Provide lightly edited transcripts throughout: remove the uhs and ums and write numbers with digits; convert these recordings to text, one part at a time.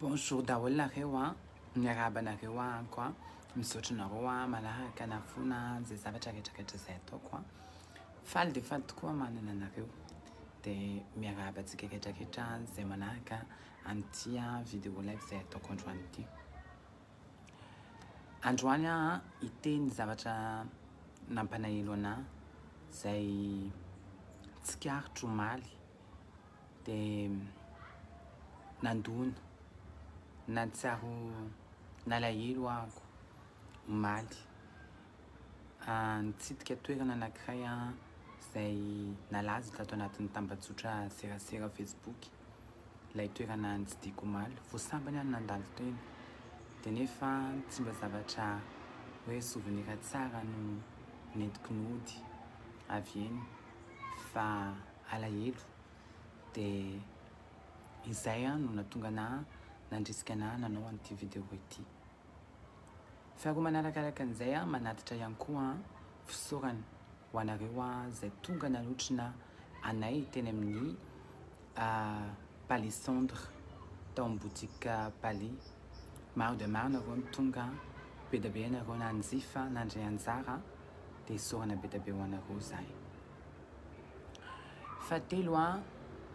Bonjour Dawla Rewa, Nyaraba na Rewa kwa Msotu na Rewa, Malahaka na Funa, Zizaba Chakachakacha Seto kwa Faldi Falt kwa Manana na Rewa Te Miraba Tikakachakacha, Zemanaka, Antia, Video Live Seto kontra Anti Antoine Ite Nizaba Nampana Ilona Zai Tsikiar Tumali Te Nandun Natsaru Nalayilwa Mali An Titkatwir Nanakraya Say Nalaz Tatonatan Tampatsucha Sera Sera Facebook Laitwir Nantikumal Fusabana Nandalten Tenefan Tibasavacha We souvenir Tsaranu Netknudi Avien Fa Alayil Te Isaiah Nunatungana Nandiskana na no anti video witi. Fagumanara karakanzea manatcha yankua fsoran wanarewa zetungana luchna anaitenemni a palisandre dans boutique pali mar de marne rontunga pedabena ronanzifa nanjanzara de sorana pedabewana rosai. Fatelwa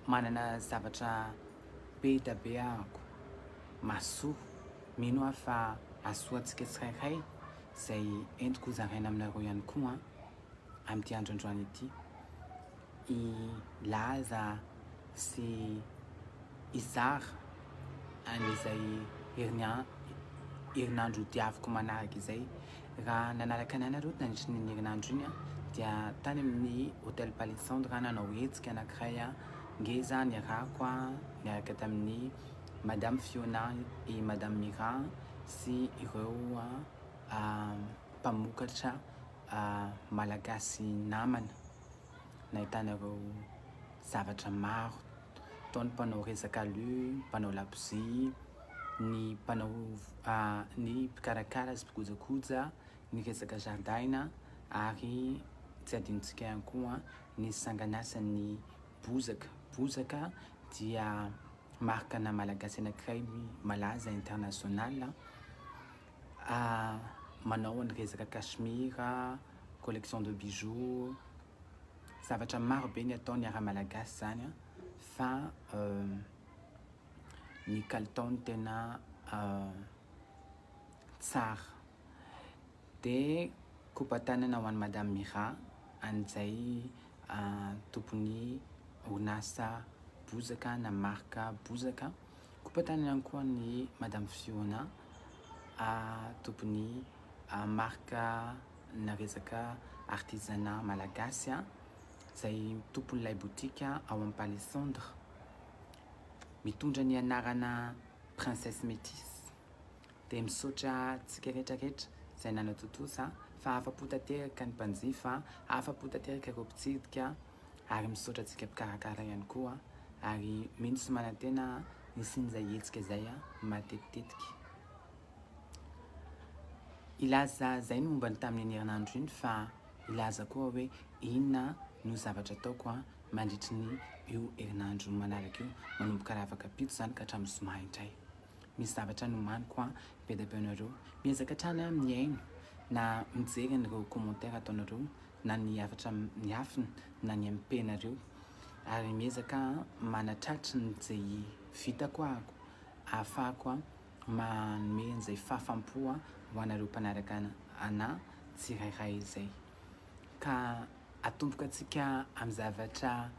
manana savacha pedabeako Masu, minua fa aswat kesrei, sei ent cousin amna royan kuma, amti anjonjoniti, I laza si isar, anisei irna irnanjutiaf kumana gizei, ra nanarakanana rut nanchin irnanjunia, dia tanemni hotel palissandra nanowitz kanakraya, geza nirakwa, niakatamni. Madame Fiona et Madame Mira, si Iroa Pamukacha Malagasy Naman, Naitanero Savachamar, Ton Panoresakalu, Panolapsi, Ni Pano Ni Karacaras Kuzakuza, Ni Resaka Jardina, Ari, Tsadinske Ankoua, Ni Sanganasa Ni Bouzak, Bouzaka, Dia. Marque na Malagasy na Kraibi Malaza International à Manawan Rezaka Kashmira collection de bijoux ça va chamar beneton ya Malagasania fa Nikalton tena tsar de kupatana na wan Madame Mira anzai tupuni unasa Bouzaka na marka Bouzaka kupatana yankuwa ni Madame Fiona a topni a marka na rezaka artisana Malagasia sai topun la boutique a Wampalesandre mitunjani narana princesse métisse tem socha tsikeret sai na tutusa fa fa putater kan panzifa fa putater ka koptsitka arim socha tsikep karakara yankuwa Ari minus manatena nisinza yitske zaya matetitki. Ilaza zain mbantamni nirnanjun fa ilaza kowe ina nusavachatokwa manditini yu irnanjun manarakiu manumkarava kapitsan kachamsumaitai. Misavachanumman kwa pedapenoro mizakachana mnyeng na mzegen ro kommentera tonoro na niyavacham nyafn na nyempenaru Ari mezaka manatachin zei fita kwa afa kwa man menze fafampua wanarupanaragana ana tsirai zei ka atumbuka tsika amzavacha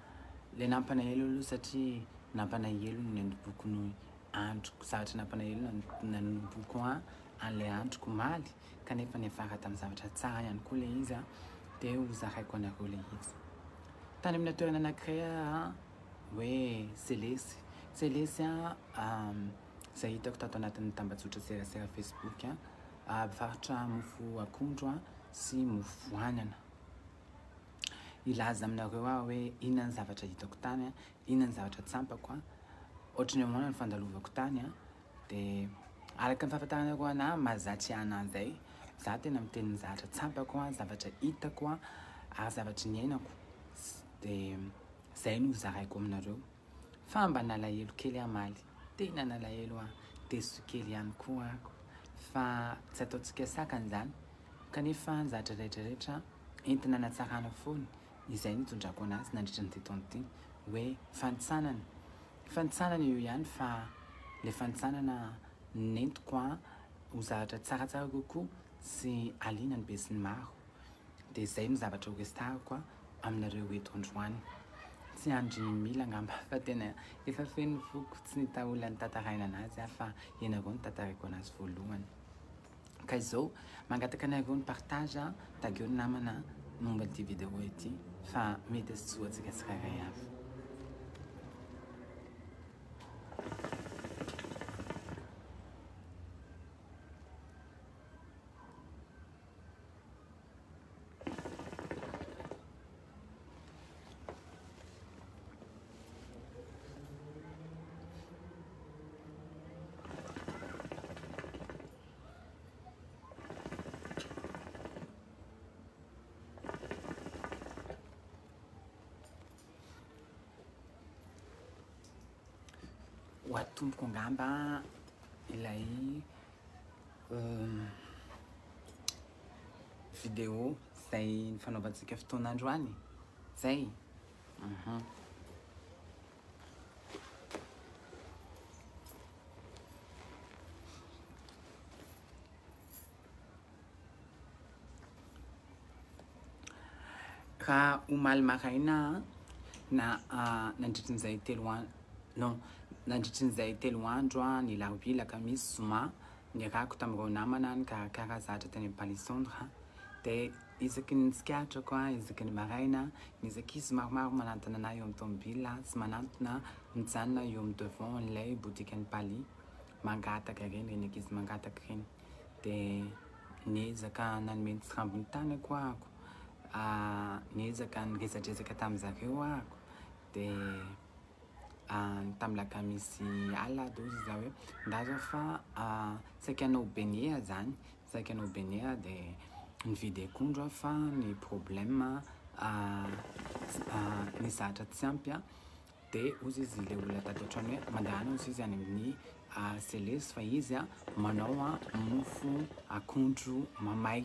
le nampana yelo lusati nampana yelo nendbukunu and kusata nampana yelo nanbukwa ale and kumali kanefa nefara tamzavacha tsayan kule iza te uzarai kona kule iza Tanem na tuana na krea, we Celeste, Celeste sai dokta tonatan tambatsucha sera Facebook ya, varcha mufu akundwa si mufuanana. Ilazam na krea we inanzavacha doktania, inanzavacha tsampa kwa, otine mwana fandalu doktania, te alakan fafatana kwa na mazati ananzai, zate namten zavacha tsampa kwa, zavacha ita kwa, azavacha nyena kwa. De Zainu Zarai Komnaro, Famba Nalayel Kelia Mali, Tina Nalayelwa, tesukelian kuwako fa tsatotsike sakanzan kanefa zatreretra entina natsakana fony izay nitondrako anazy nandritry ny tetonty hoe fantsanana fantsanana io ihany fa le fantsanana nentiko a ho zavatra tsaratsara kokoa sy alina ny be sy ny maro dia izay mizavatra hoestahako a aminareo etondroany tsy andriny mila angamba fa tena efa feno voko tsy nitahola ny tantaraina anazy a fa ianareo ny tantarako anazy voalohany ka izao mangataka anareo ny partage a tageo ny namana momba ity video ity fa mety sy tsy hoantsika tsirairay avy. Watomboko ngamba ilay video zay nifanaovantsika fotoan'androany zay raha omaly maraina na nandritrin'izay teloany non nandritrin'izay telo andro a ny larobia lakamisy zoma nirako tamin'ireo namana nikarakara zatra tany amin'ny palissandre dia isaky ny nitsikahitrako a isaky ny maraina nizaky izy maromaro manantona anahy eo amin'ny tomobila sy manantona mijanona eo amin'ny devant n'ilay boutiken'ny pali mangataka ireny reny ankizy mangataka ireny dia niezaka nanome ny tsirambony tany ako ahako niezaka niresadresaka tamin'izareo ahako dia tamla kamisi ala dozy zawe ndaza fa sakana obenia zany sakana obenia de nvide kundra fa ni problema ni satra tsampia de uzi zile ula tatotrane mandana uzi zany ni seles fa izia manawa mufu akundru mamai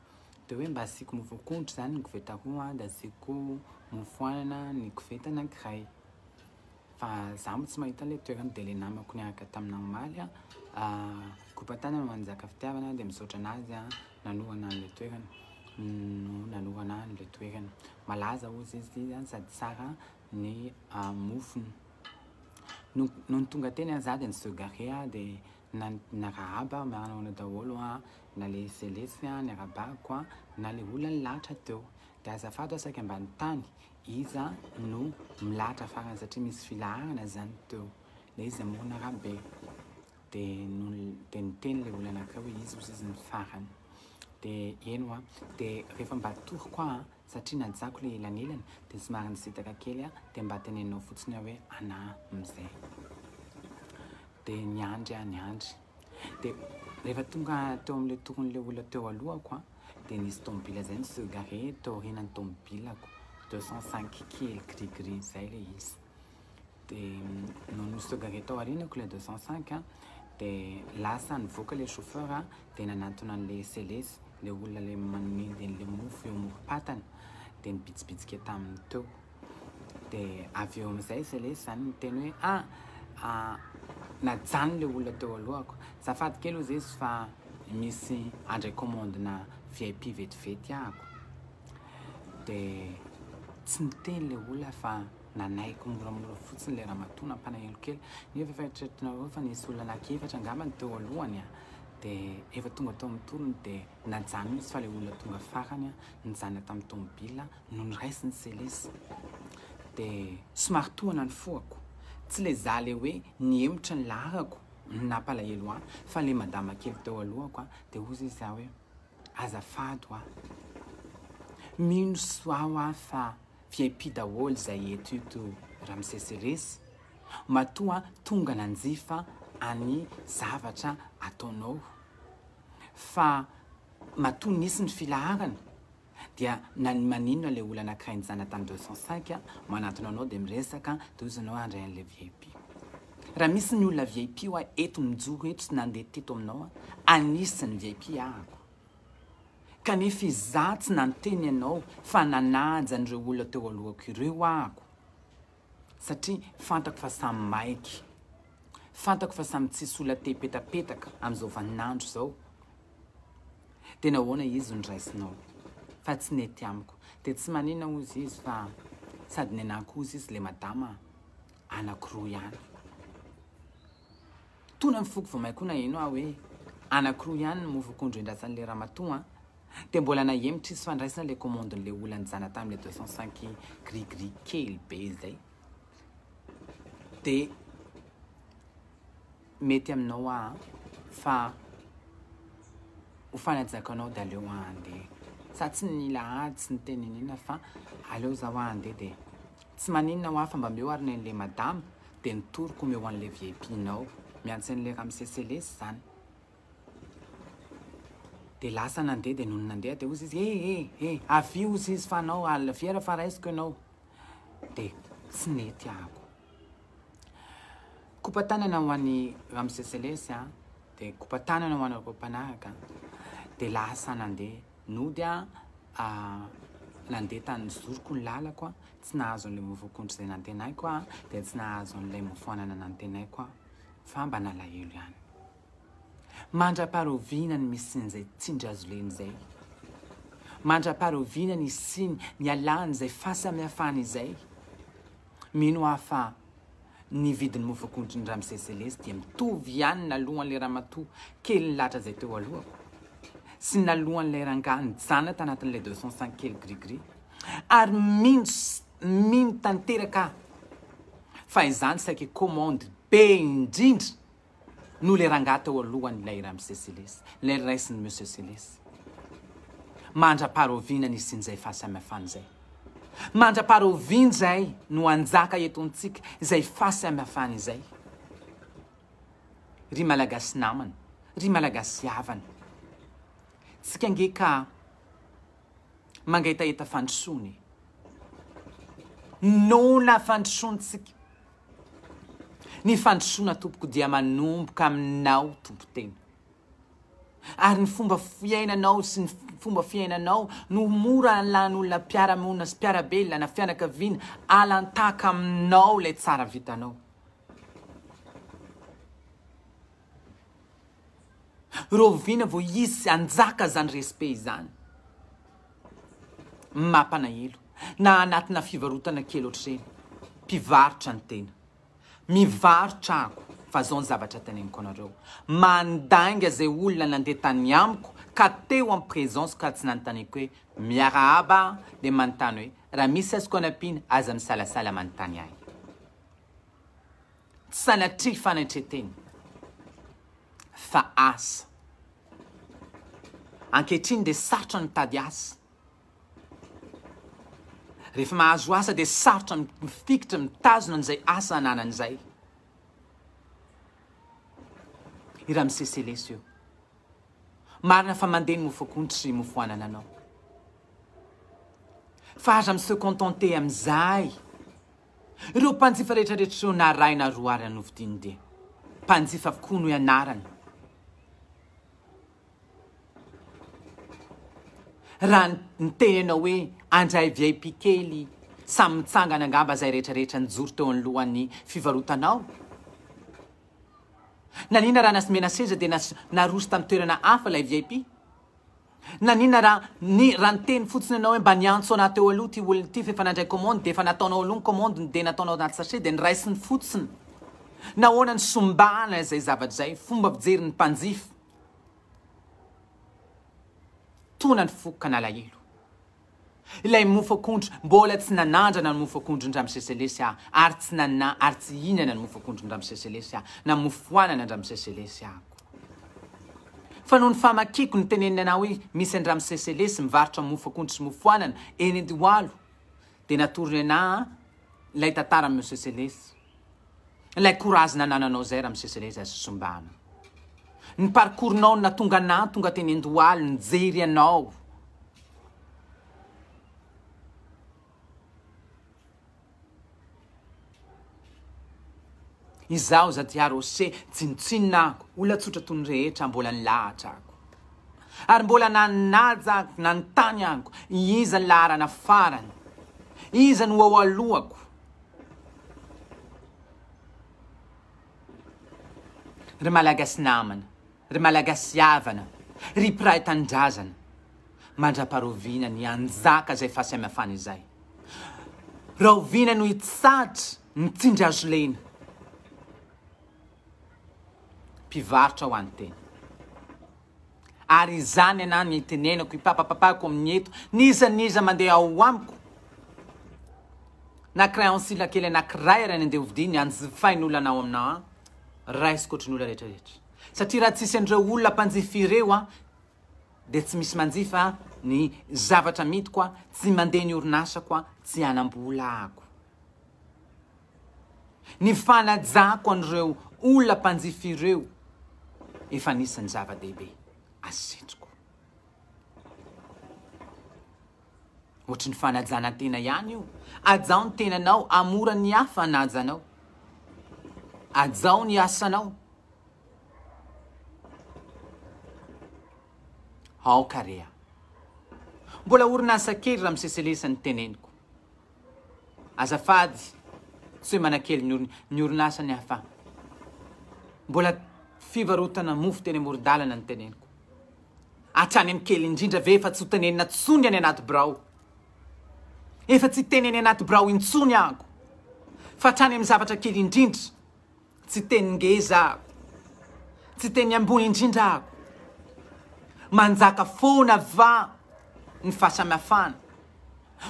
dia hoe mba asiako mivokondro zany ny koveta roa a dia asiako mofoanana ny koveta anankiray fa za mbo tsy mahita ilay toerana dia ilay namako niaraka tamin'namaly a kopatanana manjaka fitiavana dia misaotra anazy a nanohana an'ilay toerana no nanohana an'ilay toerana malaza ozy izy zany sady tsara ny mofony no ny tonga teny za dia nisogare a dia narahaba miarana ona daholo a na ilay selesy a ny arabako a na ilay olona ny lahatra teo dia azafady asaky ambany tany iza no milahatra farany satria misy filaharana zany teo ilay izy amorona rabe dia niteny ilay olona anakira hoe izy ozy izy ny farany dia eno a dia rehefa mba toriko a satria najako ilay elanelana dia somary nisitaka kely a dia mba teneninao fotsiny hoe ana amin'izay dia niandry a niandry dia rehefa tonga teo amin'ilay tokon'ilay olona teo alohako a dia nisy tomobila zay nisogare teo renany tomobilako 205 kely grigris zay ilay izy dia no nisogare tao arenako ilay 205 a dia lasa nivoaka ilay chauffeur a dia nanatona an'ilay selesy ilay olona ilay manomedy an'ilay mofo eo moropatana dia nibitsibitsika tamin'ny teo dia avy eo amin'izay selesy zany niteny hoe najano ilay olona teo alohako zafady kely ozy izy fa misy andray komandina VIP vetivety ahako dia tsy miteny ilay olona fa nanaiko moramora fotsiny ilay raha matona mpanahelo kely nefa efa eritreretinareo fa nisy olona anakefatra angambany teo alohany a dia efa tonga tao amin'ny torony dia najano izy fa ilay olona tonga farany a nijanona tamin'ny tomobila no niraisy ny selesy dia somary tohana ny foako tsy ilay za ilay hoe niemotra ny laharako nampalahelo ahy fa ilay madama kely teo alohako a dia ozy izy za hoe azafady ho a minsoa fa fiepida wol zayetutu Ramsesiris matua tunga nanzifa ani zavatra atonao fa matua nisy ny filaharana dia nanimanino le olana krainjana tany 205 manatona anao de miresaka tozanao andray an'le VIP raha misy ny olona VIP oa eto mijoro eto sy nandeha teto aminao anisany VIP ako kanefa izaho tsy nanteny anao fa nanaja an'ireo olona teo alohako ireo ako satria fantako fa samy maiky fantako fa samy tsisy olona te petapetaka amin'izao vaninandro izao tena hoana izy ny raisinao fa tsy nety amiko dia tsy manina ozy izy fa sady nenako ozy izy le madama anakiroa ihany tona mifoko vao maikona enao hoe anakiroa ihany ny movokondro endratsan'le raha matoa dia mbola nahe mitrisy fandraisana le komandin'le olanyjana tamin'le 205 grigri kely be zay dia mety aminao a fa ho fanajakanao dia aleo andeha satsi nila tsy nitenenina fa aleo zaho andeha dia tsy maninona ho afa mba mihoarina an'le madama dia nitoriko meo an'le viepinao miantsy an'le Ramseselesy zany dia lasa nandeha dia nony nandeha dia ozy izy eh avy ozy izy fa nao alaviera fa raisiko anao dia tsy nety ako kopatanana ho an'ny Ramseselesy a dia kopatanana ho anareo mpanaraka dia lasa nandeha nous dia l'endettant sur qu'on l'a là quoi c'est naze on les mouvements qu'on se n'entendait quoi c'est naze on les mouvements on n'entendait quoi femme banale Julian manja parovina ni sinze tinjazlenze manja parovina ni sin ni alanze fasa mi afanize minuafa ni vid le mouvement qu'on se Ramseselesy diem tout vient la loin les ramatu quel lata zette walou si na loin les rangan zana tanat les 205 kg gris ar min tanteraka faizan sa que commande ben dindre nous les rangato au loin les Ramseselesy les restes monsieur Selis manja parovina ni sinze face à mes fans manja parovina zay no anzaka yetontik zay face à mes fans zay rimalagas naman rimalagas yavan tsika angeka mangaitahita fandrosony nona fandrosontsika ny fandrosoana tompoko dia manomboka aminao tompo teny ary ny fomba fiainanao sy ny fomba fiainanao no mora lan'olona mpiaramonina sy mpiarabe na fianakaviana alantaka aminao le tsara vitanao rovina vo isy anjaka zany respect zany mapanahelo na anatina fivarotana kely ohatr'ireny mpivarotra ny tena mivarotra ako fa zao ny zavatra teneniko anareo mandainga zay olona nandeha tany amiko ka teo amin'ny présence ka tsy nanontaniako hoe miarahaba dia manontany hoe raha misy azoko anampiana aza misalasala manontany ahy tsy sanatria fanatreteny fa asa ankehitriny dia sarotra mitady asa rehefa mahazo asa dia sarotra mifikitra mitazona an'izay asa ananan'izay i Ramseselesy io marina fa mandeha ny mofokondry sy mofoanana anao fa aza mise contente amin'izay ireo mpanjifa rehetrarehetra ireo na ray na roa ary anovidiny dia mpanjifa avokoa no ianarana raha nitenao hoe andray VIP kely samy mitsangana angamba zay rehetrarehetra nijoro teo anylohan'ny fivarotanao nanina raha nasy mena seza dia naroso tamin'ny toerana hafa ilay VIP nanina raha niteny fotsiny anao hoe mba niantso anao teo aloha ity olona ity fa efa nandray komôndy dia efa nataonao aloha ny komôndiny dia nataonao anaty sachet dia niraisiny fotsiny nahoana ny sombana zay zavatra zay fomba fijerin'ny mpanjifa tona ny foka nalahelo ilay mofokondro mbola tsy nanandrana ny mofokondron'ny Ramseselesy ary tsy hihinana ny mofokondron'ny Ramseselesy na mofoanana ny Ramseselesy ako fa non famakiko ny tenenana hoe misy andra miseselesy mivaritra mofo akondro sy mofo anana eny Diwalo de natorena lay tatara miseselesy lay courage nanananao zay raha miseselesy sy sombana ny parcournao natonga natonga teny Diwalo ny jery anao izao Zatia Rocher tsintsinako ola tsotra tony rehetra mbola nilahatra ako ary mbola nanazako nantany ako iza larana farany iza no awalohako ry malagasy namana ry malagasy avana ry piraitan-drazana mandraparovina ny anjaka zay fahasamihafana izay raovina no hitsatra ny tsindrazolena pivartra ho anteny ary izany ana ny tenenako ipapapapako amin'ny eto niza mandeha ao amiko na créancila kely anakiray raha nandevidiny anjifain'olana ao amina raiskotrin'olana rehetrarehetra satria raha tsisy andreo olona mpanjifireo a de tsy misy manjifa ny zavatra mitiko a tsy mandeha ny orinasako a tsy anambola ako ny fanajako an'ireo olona mpanjifireo efa nisy ny zava-dehibe asetriko ohatriny fanajana tena ihany io ajao ny tenanao amora ny hafanajana ajao ny asanao aoka rea mbola orinasa kely raha miseselesany teneniko azafady tsy manakely ny orinasany hafa mbola fivarotana mofo teny amoron-dalana ny teneniko atrany amin'ny kely indrindra ve efa tsy tenenina tsony any anaty brao efa tsy teneny anaty brao intsony ako fa atrany amin'ny zavatra kely indrindra tsy teny ngeza ako tsy teny ambony indrindra ako manjaka foana va ny fahasamihafana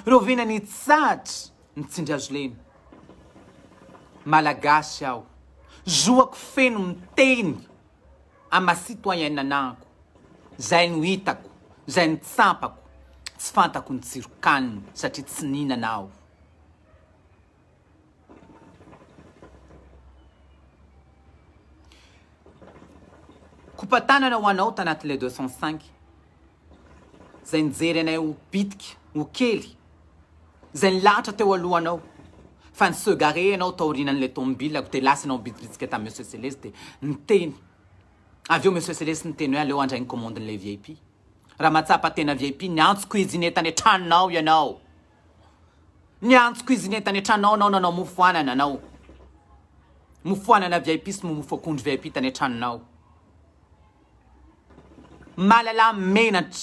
rovina ny tsatra ny tsindrazolena malagasy aho joako feno miteny ama citoyennanako zay no hitako zay ny tsampako tsy fantako ny tsirokaniny satria tsy nihinanao kopatanana ho anao tanaty le 205 zay nijery anay ho bitika ho kely zay nilahatra teo alohanao fa ny segare anao taorinan'le tombilako de lasanao bidibitsika tamin'ny Monsieur Celeste niteny avy eo Monsieur Celeste niteny hoe aleo andrainy commandin'le VIP raha matsapa tena VIP ny antsoko izy netany tranonao ianao ny antsoko izy netany tranonao nanao mofo anana anao mofo anana VIP sy mofo akondro VIP tany tranonao malala menatra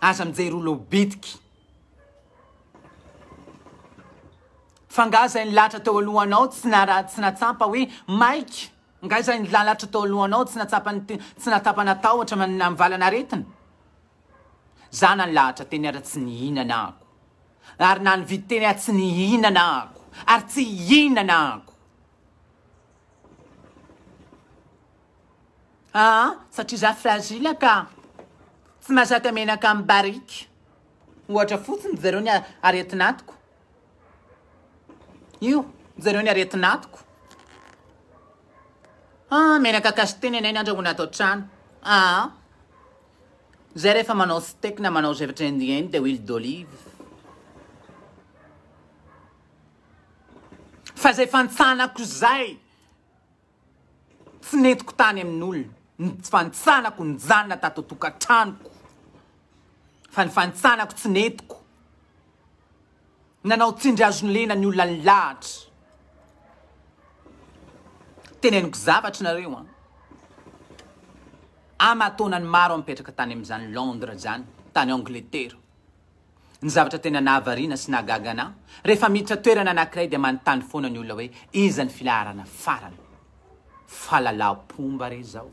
aza mijery olo bitiky fangaza ny latra teo alohanao tsy natsapa hoe maiky ngaza ny latra teo alohanao tsy natapana tahotra mivalana aretina za na ny latra teny ara tsy nihinana ako ary na ny vidy teny a tsy nihinana ako ary tsy hihinana ako a satria za fragile ka tsy mahazaka menaka amin'ny barika ohatra fotsiny zareo ny aretinatiko io zareo ny aretinatiko menaka kasiteny anay ny andrahoana atao trano zay rehefa manao steak na manao zevatra indienne de huile d'olive fa zay fantsanako zay tsy netiko tany amin'olona ny fantsanako ny janona tato tokantranoko fa ny fantsanako tsy netiko nanao tsindrazolena ny olona ny lahatra teneniko zavatra nareo amatonany maro mipetraka tany amin'izany Londres zany tany Angletera ny zavatra tena nahavariana sy nagagana rehefa miditra toerana anakiray dia manontany foana ny olona hoe iza ny filaharana farany fahalalaham-pomba re zao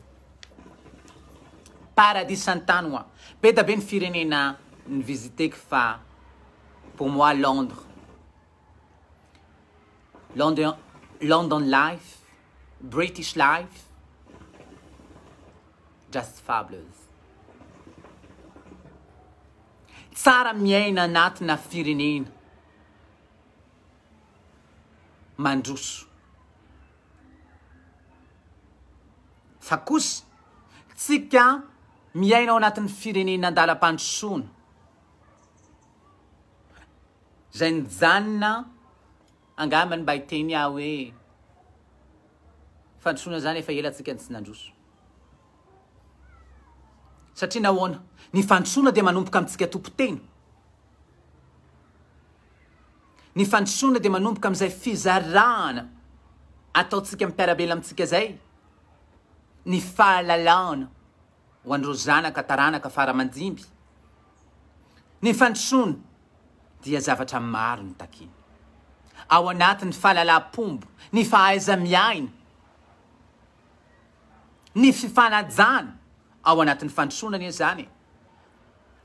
paradis Santanoa. Beda ben firenena une visite que fa pour moi Londres. Londres London Life, British Life, just fabulous. Tsara miaina anatina firenena mandroso. Fa kosa tsika miaina ao anatin'ny firenena andalam-pandrosoana. Izay ny janona angamba ny mba hiteny aho hoe fandrosoana zany efa ela tsika tsy nandroso. Satria nahoana ny fandrosoana dia manomboka amintsika tompoteny. Ny fandrosoana dia manomboka amin'izay fizarana ataontsika mipiarabela amintsika izay. Ny fahalalana ho an'ireo zanaka taranaka fara-mandimby. Ny fandrosoana dia zavatra maro ny takina. Ao anatin'ny fahalalam-pombo, ny fahaiza-miaina, ny fifanajana. Ao anatin'ny fandrosoana anie zany.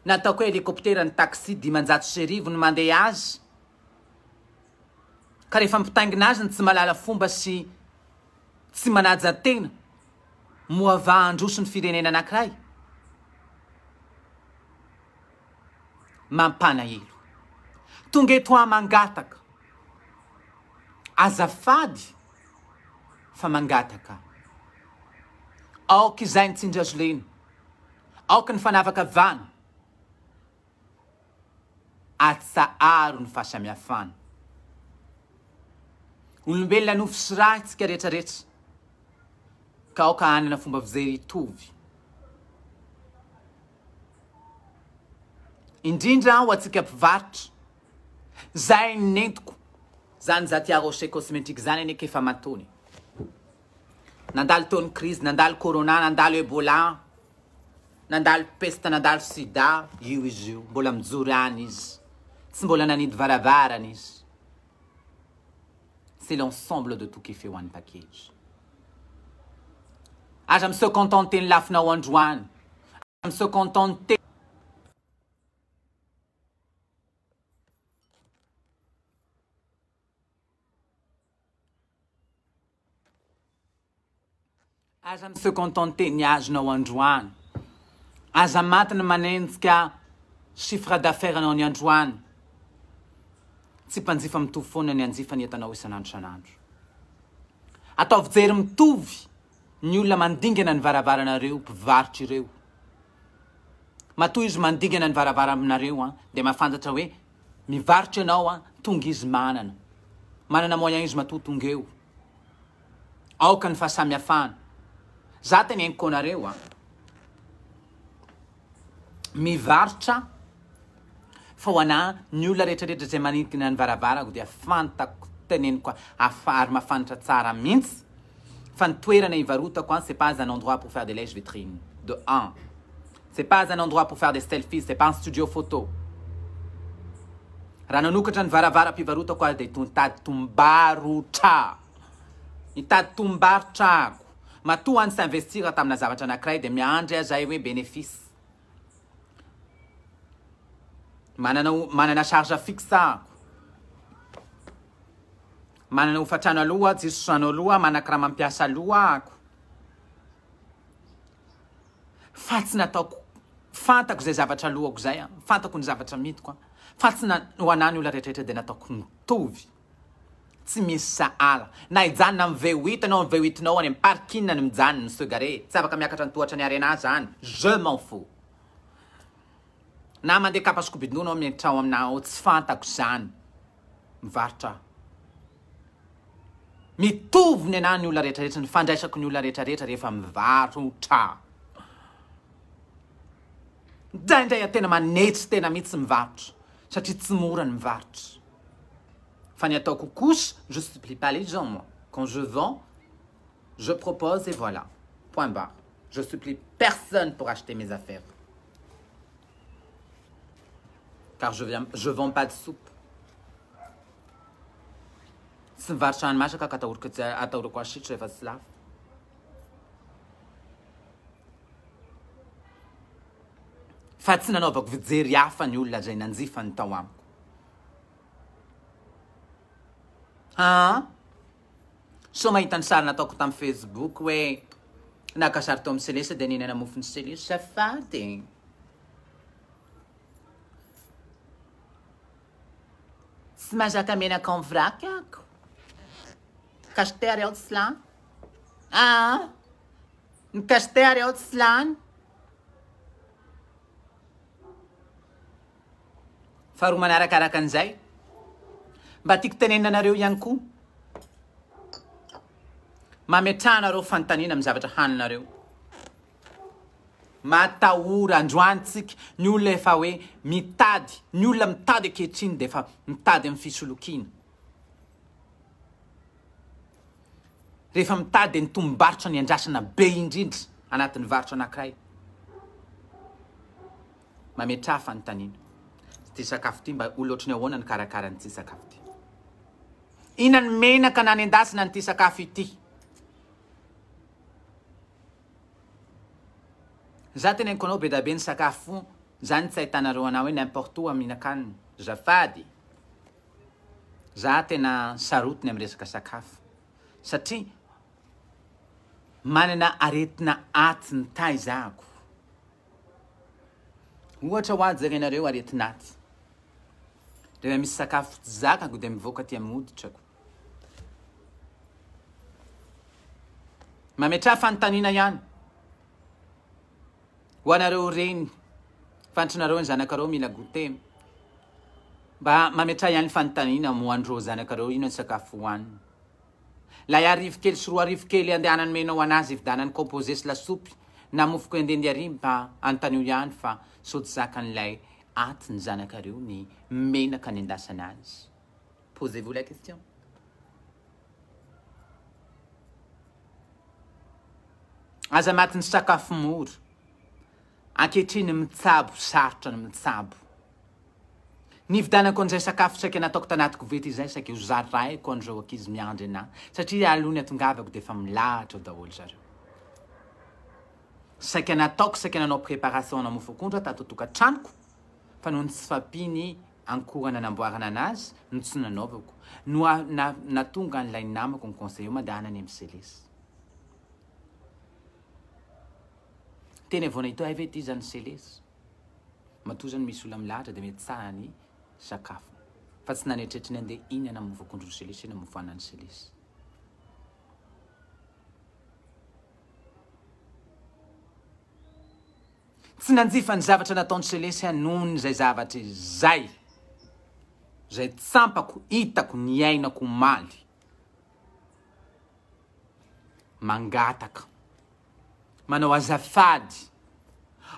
Nataoko hoe helikoptera ny taksi 500 sy 1000 ny mandeha azy. Ka rehefa mimpitaingina azy ny tsy malala fomba sy tsy manaja tena. Moava androso ny firenena anankiray. Mampanahelo. Tonga eto aho mangataka. Azafady fa mangataka. Aoka izay ny tsindrajolena. Aoka ny fanavakavana. Atsaharo ny fahasamihafana. Olombelona nofo sy raha tsika rehetrarehetra. Ka aoka hanana fomba fijery hitovy. Indrindra ho antsika mpivarotra. Izay nentiko izany Zatia Rocher kosmetika izany anie efa matony. Nandalo taon'ny krizy, nandalo corona, nandalo ebola, nandalo peste, nandalo sida, io izy io, mbola mijoro ihany izy, tsy mbola nanidy varavarana izy. C'est l'ensemble de tout qui fait one package. Aza mi'so contenter ny lafinao androany. Aza mi'so contenter. Aza mi'so contenter ny azonao androany. Aza maty ny manenjika chiffre d'affaires anao ny androany. Tsy mpanjifa mitovy foana ny anjifa ny entanao isan'andro isan'andro. Atao fijery mitovy. Ny olona mandingana ny varavaranareo, mpivarotra ireo. Matoa izy mandingana ny varavaranareo dia mahafantatra hoe mivarotra ianao, tonga izy manana. Manana moyen izy matoa tonga eo. Aoka ny fahasamihafana. Za teneniko anareo mivarotra fa ho anahy ny olona rehetrarehetra izay manintona ny varavarako dia fantako teneniko ary mahafantatra tsara mihitsy. C'est pas un endroit pour faire des lèches-vitrines. De 1. C'est pas un endroit pour faire des selfies. C'est pas un studio photo. Manana ufatrano aloha, jisotrano aloha, manakiraha mampiasa aloha ako. Fa tsy nataoko, fantako izay zavatra alohako izay, fantako ny zavatra mitiko. Fa tsy ho anan'ny olona rehetrarehetra dia nataoko mitovy. Tsy misy sahala. Na hijanona amin'ny V8 anao, amin'ny V8-nao any amin'ny parking any mijanona misegare. Tsy afaka miakatra ny tohatra ny arena zany. Je m'en fous. Na mandeha kapa sy kobidono anao miakatra ao aminao, tsy fantako izany. Mivarotra. Mitovy ny anan'ny olona rehetrarehetra, ny fandraisako ny olona rehetrarehetra rehefa mivarotra. Indraindray tena manetry tena mihitsy mivarotra satria tsy mora ny mivarotra. Fa ny ataoko kosa, je supplie pas les gens moi. Quand je vends, je propose et voilà. Point barre. Je supplie personne pour acheter mes affaires. Car je vends pas de soupe. Tsy mivarotra ny masaka ka atahorako asitro rehefa tsy lafo. Fa tsy nanaovako fijery hafa ny olona izay nanjifa ny tao amiko. So mahita ny sarina ataoko tamin'ny Facebook hoe nakasary tao amin'ny Selesa dia nihinana mofo ny Selesa safady. Tsy mazaka menaka amin'ny vraky ako. Kastery ao tsy lany. Ah, ny kastery ao tsy lany. Faharoa manarakaraka an'izay. Mba tiako tenenanareo ihany koa. Mametrahanareo fanontaniana amin'ny zavatra haninareo. Matahora androantsika ny olona efa hoe mitady, ny olona mitady ankehitriny dia efa mitady amin'ny fisolokiana. Rehefa mitady ny tombobarotra ny andrasana be indrindra anatin'ny varotra anankiray. Mametraha fanontaniana. Ty sakafo ty mba olona otrany ahoana ny karakarany ty sakafo ty. Ina ny menaka nanendasina ny sakafo ity. Za tena nikonao be dabe ny sakafo zany tsy ahitanareo anao hoe n'importe où aminakany zafady. Za tena sarotiny amin'ny resaka sakafo satria manana aretina aty ny taizako. Ohatra ho ajerenareo aretina aty. Rehefa misy sakafo tsy zakako dia mivoaka aty amin'ny hoditrako. Mametraha fanontaniana ihany. Ho anareo reny, fantranareo ny zanakareo mila goûter. Mba mametraha ihany fanontaniana moandreo zanakareo ino ny sakafo hoaniny. La iarivo kely sy roa arivo kely andehanany menao anazy ividanany composé sy lasopy na mofo koendendy ary mba antanio ihany fa so tsy zaka n'ilay aty ny zanakareo ny menaka nendasana azy. Posez-vous la question. Aza maty ny sakafo mora. Ankehitriny mitsabo, sarotra ny mitsabo. Ny vidanako an'izay sakafo saika nataoko tanatiko vety izay saika ho zaraiko an'ireo ankizy miandry anahy satria alohany atongavako dia efa milahatra daholo zareo. Saika nataoko saika nanao préparation na mofo akondro tato tokantranoko fa noho ny tsy fahampiny ankorana namboarana anazy no tsy nanaovako no nahatonga an'ilay namako ny conseil mandahana any amin'ny Selesa. Tena vao nahita avy ety izany Selesa. Matoa zany misy olona milahatra dia mety tsara ny sakafo fa tsy nanetretriny andeha ihinana mofo akondro Selesa na mofo anana Selesa. Tsy nanjifa ny zavatra nataon'ny Selesa nohon' izay zavatra izay. Izay tsampako, hitako, ny ainako maly. Mangataka. Manao azafady.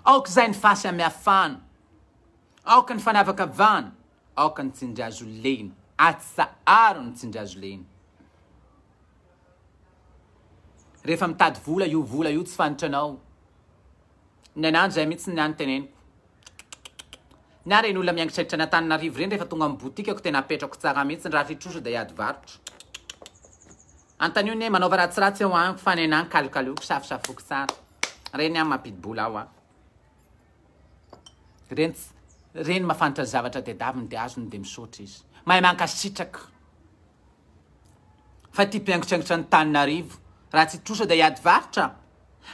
Aoka izay ny fahasamiafana. Aoka ny fanavakavana. Aoka ny tsindrajolena. Atsaharo ny tsindrajolena. Rehefa mitady vola io tsy fanitranao. Nenany zay mitsy ny anteneniko. Na reny olona miankitratra n'Antananarivo reny rehefa tonga amin'ny botikako tena apetrako tsara mitsy raha ritroso dia hiady varotra. Antanio ne manaova ratsiratsy eo amiko fa nenany kalokaloiko safosafoko tsara. Reny amin'ny mampidi-bola aho aho. Reny mahafantatra zavatra tadiaviny dia azony dia misaotra izy. Mahay mankasitraka. Fa ty mpiankitrankitra n'Antananarivo raha tsy troso dia hiady varotra.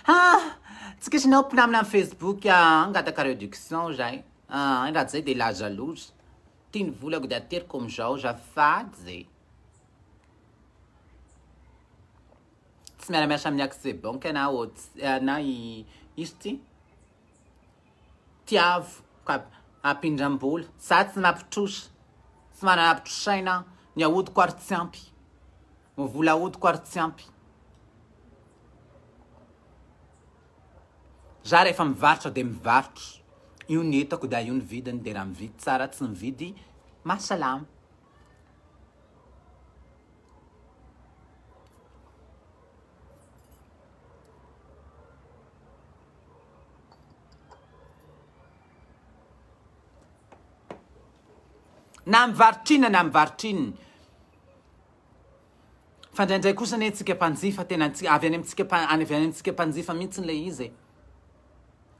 Ah! Tsy kisinao mpinamina amin'ny Facebook angataka réduction zay. Ah, raha zay dia laza loza. Ty ny volako dia ateriko amin'izao zafady zay. Tsy miara-miasa amin'ny accès banque na izy ty. Tiavo ka ampindram-bola. Za tsy mampitrosa. Tsy manana ampitrosaina. Ny ahodiko ary tsy ampy. Ny vola ahodiko ary tsy ampy. Za rehefa mivarotra dia mivarotra. Io ny hitako dia io ny vidiny dia raha mividy tsara tsy mividy mahasalama. Na mivarotrina na mivarotriny. Fa ndraindray kosa ny antsika mpanjifa tena avy any amintsika mpanjifa mihitsy ilay izy.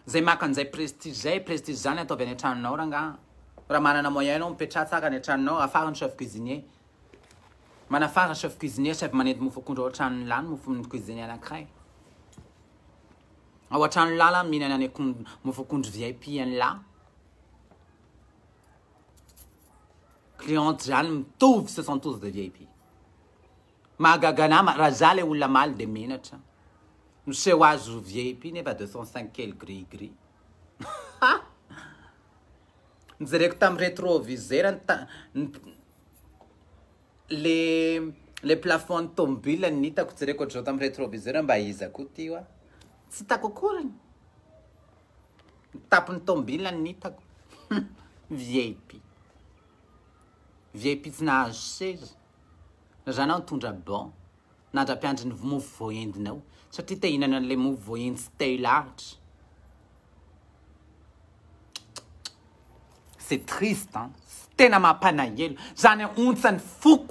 Zay maka an'izay prestige zay, prestige zany ataovy any an-tranonao rangahy. Raha manana moyen ianao mipetraha tsaka any an-tranonao, afahan'ny chef cuisinier. Mana fara chef cuisinier, chef manet mou fou koundou chan lan mou fou cuisinier la craie. Awa chan lala minane kound mou fou kound VIP en la. Client jan tous ce sont tous des VIP. Magagana ma rajale ou la mal de minute. Nous chewajou VIP n'est pas 205 quel gris-gris. Nous allons rétroviser les plafonds tombés, les nids, nous allons rétroviser les baïs à côté. Si tu as couru, tu as tombé les nids. VIP. VIP, tu n'as acheté. Je n'ai pas entendu bon. Je n'ai pas entendu mon foyer. Je t'ai dit que mon foyer était large. C'est triste, hein? C'était dans ma panayel. J'en ai honte, ça ne fout.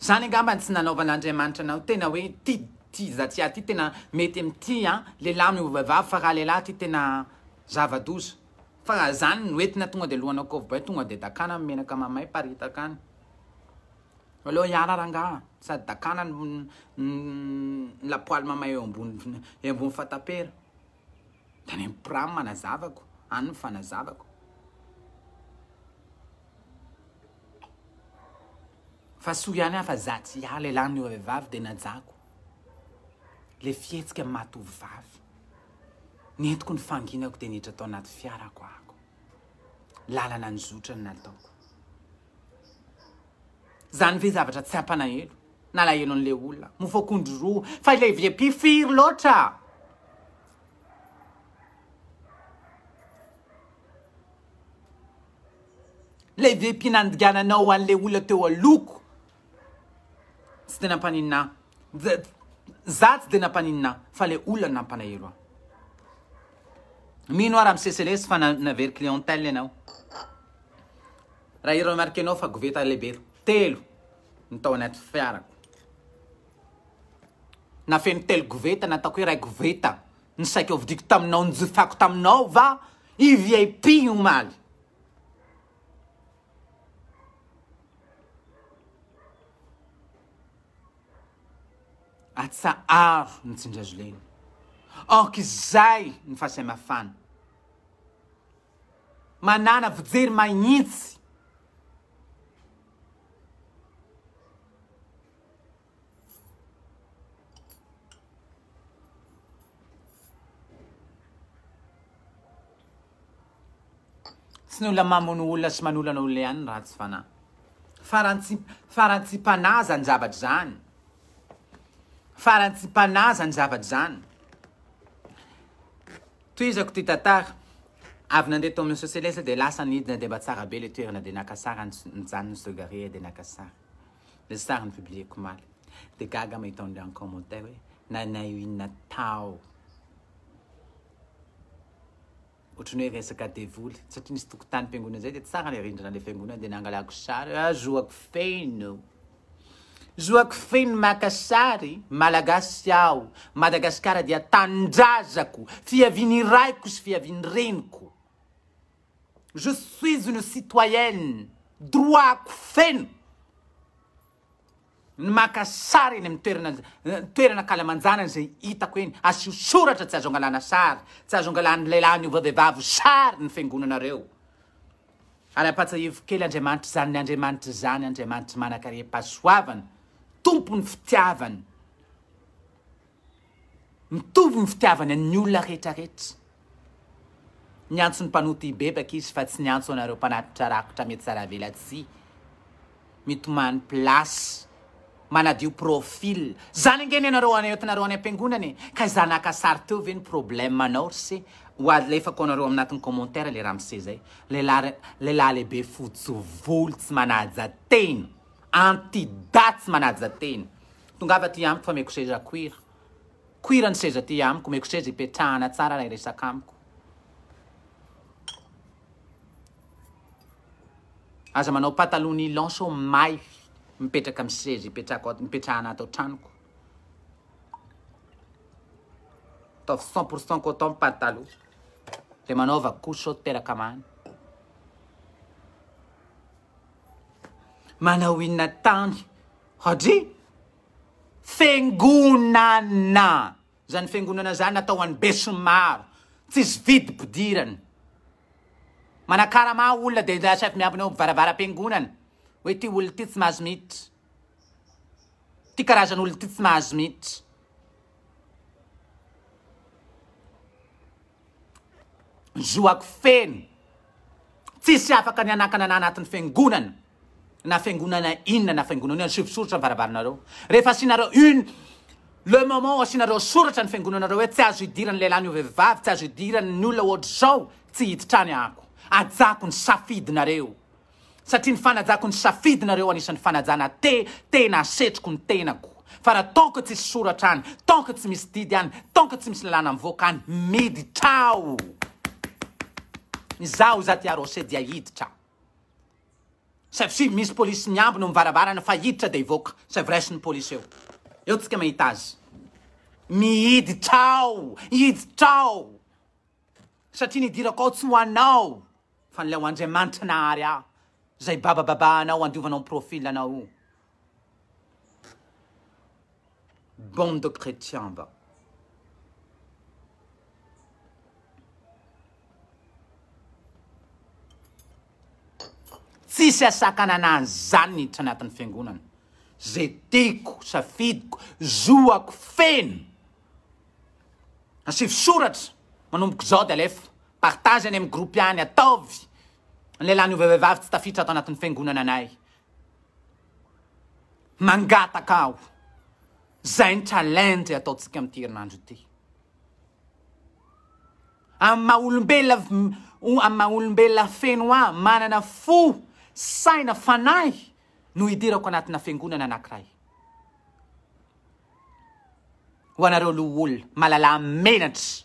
J'en ai gambé, c'est dans le maintenant. T'es dans oui, t'es mettez les larmes ou va faire les là, t'es dans Java 12. Faire Zan, nous étions dans de loin au couvert, tout le monde est à Cannes, mais comme ma mère parie à Cannes. Alors yara ranga, ça à Cannes, la poêle maman est un bon fatapère. T'as un pram à Java. An fanazabako. Fasuyana fazati ya le lani wevav de nazako. Le fiets ke matu vav. Niet kun fangina kte ni chatonat fiara kwako. Lala nanzucha natoko. Zanvizava chatsapa na yelu. Nala yelon leula. Mufo kundru. Faile vie pifir lota. Les VIP n'ont pas de l'eau, te ont look. C'est n'a pas nina. Zat de n'a pas nina. Fallait ou n'a pas naïro. Minoir am céleste fan n'aver clientèle n'a. Raïro marqué n'a pas gouveta leber. Tel. N't'onet faire. N'a fait tel gouveta, n'a t'accueil ra gouveta. N'sait que vous dites tam non du fac tam non va. Il vient pire ou mal. Atsa ar n'tinja jlin. Or ki zay n'fase ma fan. Manana v'dzir ma nitsi. Snula mamun ulla shmanula n'ullean ratsfana. Faranti panazan jabatjan. Faranti panaza ny zavatra zany. Toizako ty tatara avy nandeha tao amin'ny socialiste de lasa nidina de batsara be le toerana de nakasara nijanony sogare de nakasara. Le sary nipublieko maly. De gaga mahitaondray amin'ny commentaire hoe nanay inona tao. Ohatrany hoe resaka devoly satria nisy tokotany mpiangonana zay de tsara ilay rindrina ilay fiangonana de nangalako sary azoako feno. Joak fin makasari, malagasiao, Madagaskara dia tanjazaku, fiavini raikus, fiavini renku. Je suis une citoyenne, droit fin. Makasari nem terna kalamanzana ze itakuen, ashushura tsajongalana sar, tsajongalan lelani vodevavu sar nfenguna na reu. Ala patsa yevkely andriamanitra zany andriamanitra zany andriamanitra manakare pasoavana. Tompony fitiavana. Mitovy ny fitiavana ny olona rehetrarehetra. Ny antson'ny mpanoto ibebaka izy fa tsy ny antso anareo mpanatitra rakotra mety tsara velatsia. Mitomany plasy, manadio profil. Zany angeny ianareo anentinareo any am-piangonana ka zanaka sary teo ve ny problemanao sy ho alefako anareo aminatin'ny commentaire le ramose zay. Lehilahy lehibe fotsivolo tsy manaja teny. Antidaty manaja teny. Tongava ty amiko fa meko seza kuira. Kuira ny seza ty amiko meko seza ipetrahana tsara raha iresaka amiko. Aza manao pataloha nylon somay mipetraka amin'ny seza ipetrahana atao tranoko. Ataovy 100% coton pataloha. Dia manaova koso teraka many. manawina tany hadri fiangonana zany fiangonana zany atao any besomaro tsisy vidim-pidirana manakarama olona de lasafy miambinao mivaravaram-piangonana hoe ty olona ty tsy mahazo mihitsy ty karazan'olona ty tsy mahazo mihitsy zoako feny tsisy afaka ny anakana anatin'ny fiangonana na fiangonana inona na fiangonana sovisoratra varavaranareo rehefa sinareo une le moment où sinareo soratra ny fiangonanareo hoe tsy azo idiran'ny lehilahy ny vehivavy tsy azo idiran'ny olona ohatr' zao tsy hiditra amiko ajako ny safidinareo satria ny fanajako ny safidinareo anisan'ny fanajana tena asetriko ny tenako fa raha taonko tsy soratra any taonko tsy misy didy any taonko tsy misy lalàna mivoaka any miditrao Zao Zatia Rocher dia hiditra. Sabe se misy polisy miambina amin'ny varavarana fa hiditra dia hivoaka. Sabe vresin'ny polisy eo. Eo tsika mahita azy. Mihiditrao, hiditrao. Satria ny idirako ao tsy ho anao fa ny ilay ho Andriamanitra nahary ahy. Izay babababanao andiovanao ny profilanao. Bande de chrétiens ba. Tsisy asakanana zany hiditra anatin'ny fiangonana. Zay tiako, safidiko, zoako feny. Asivy soratra manomboko zao de alefa. Partage any amin'ny groupe any ataovy. Ny lehilahy vehivavy tsy tafiditra ato anatin'ny fiangonana anay. Mangataka aho. Zay ny challenge ataontsika amin'ity herinandro ity. Amin'ny maha olombelona feno ahy manana fo. Saina fanahy no idirako anatina fiangonana anankiray. Ho anareo olona malala menatra.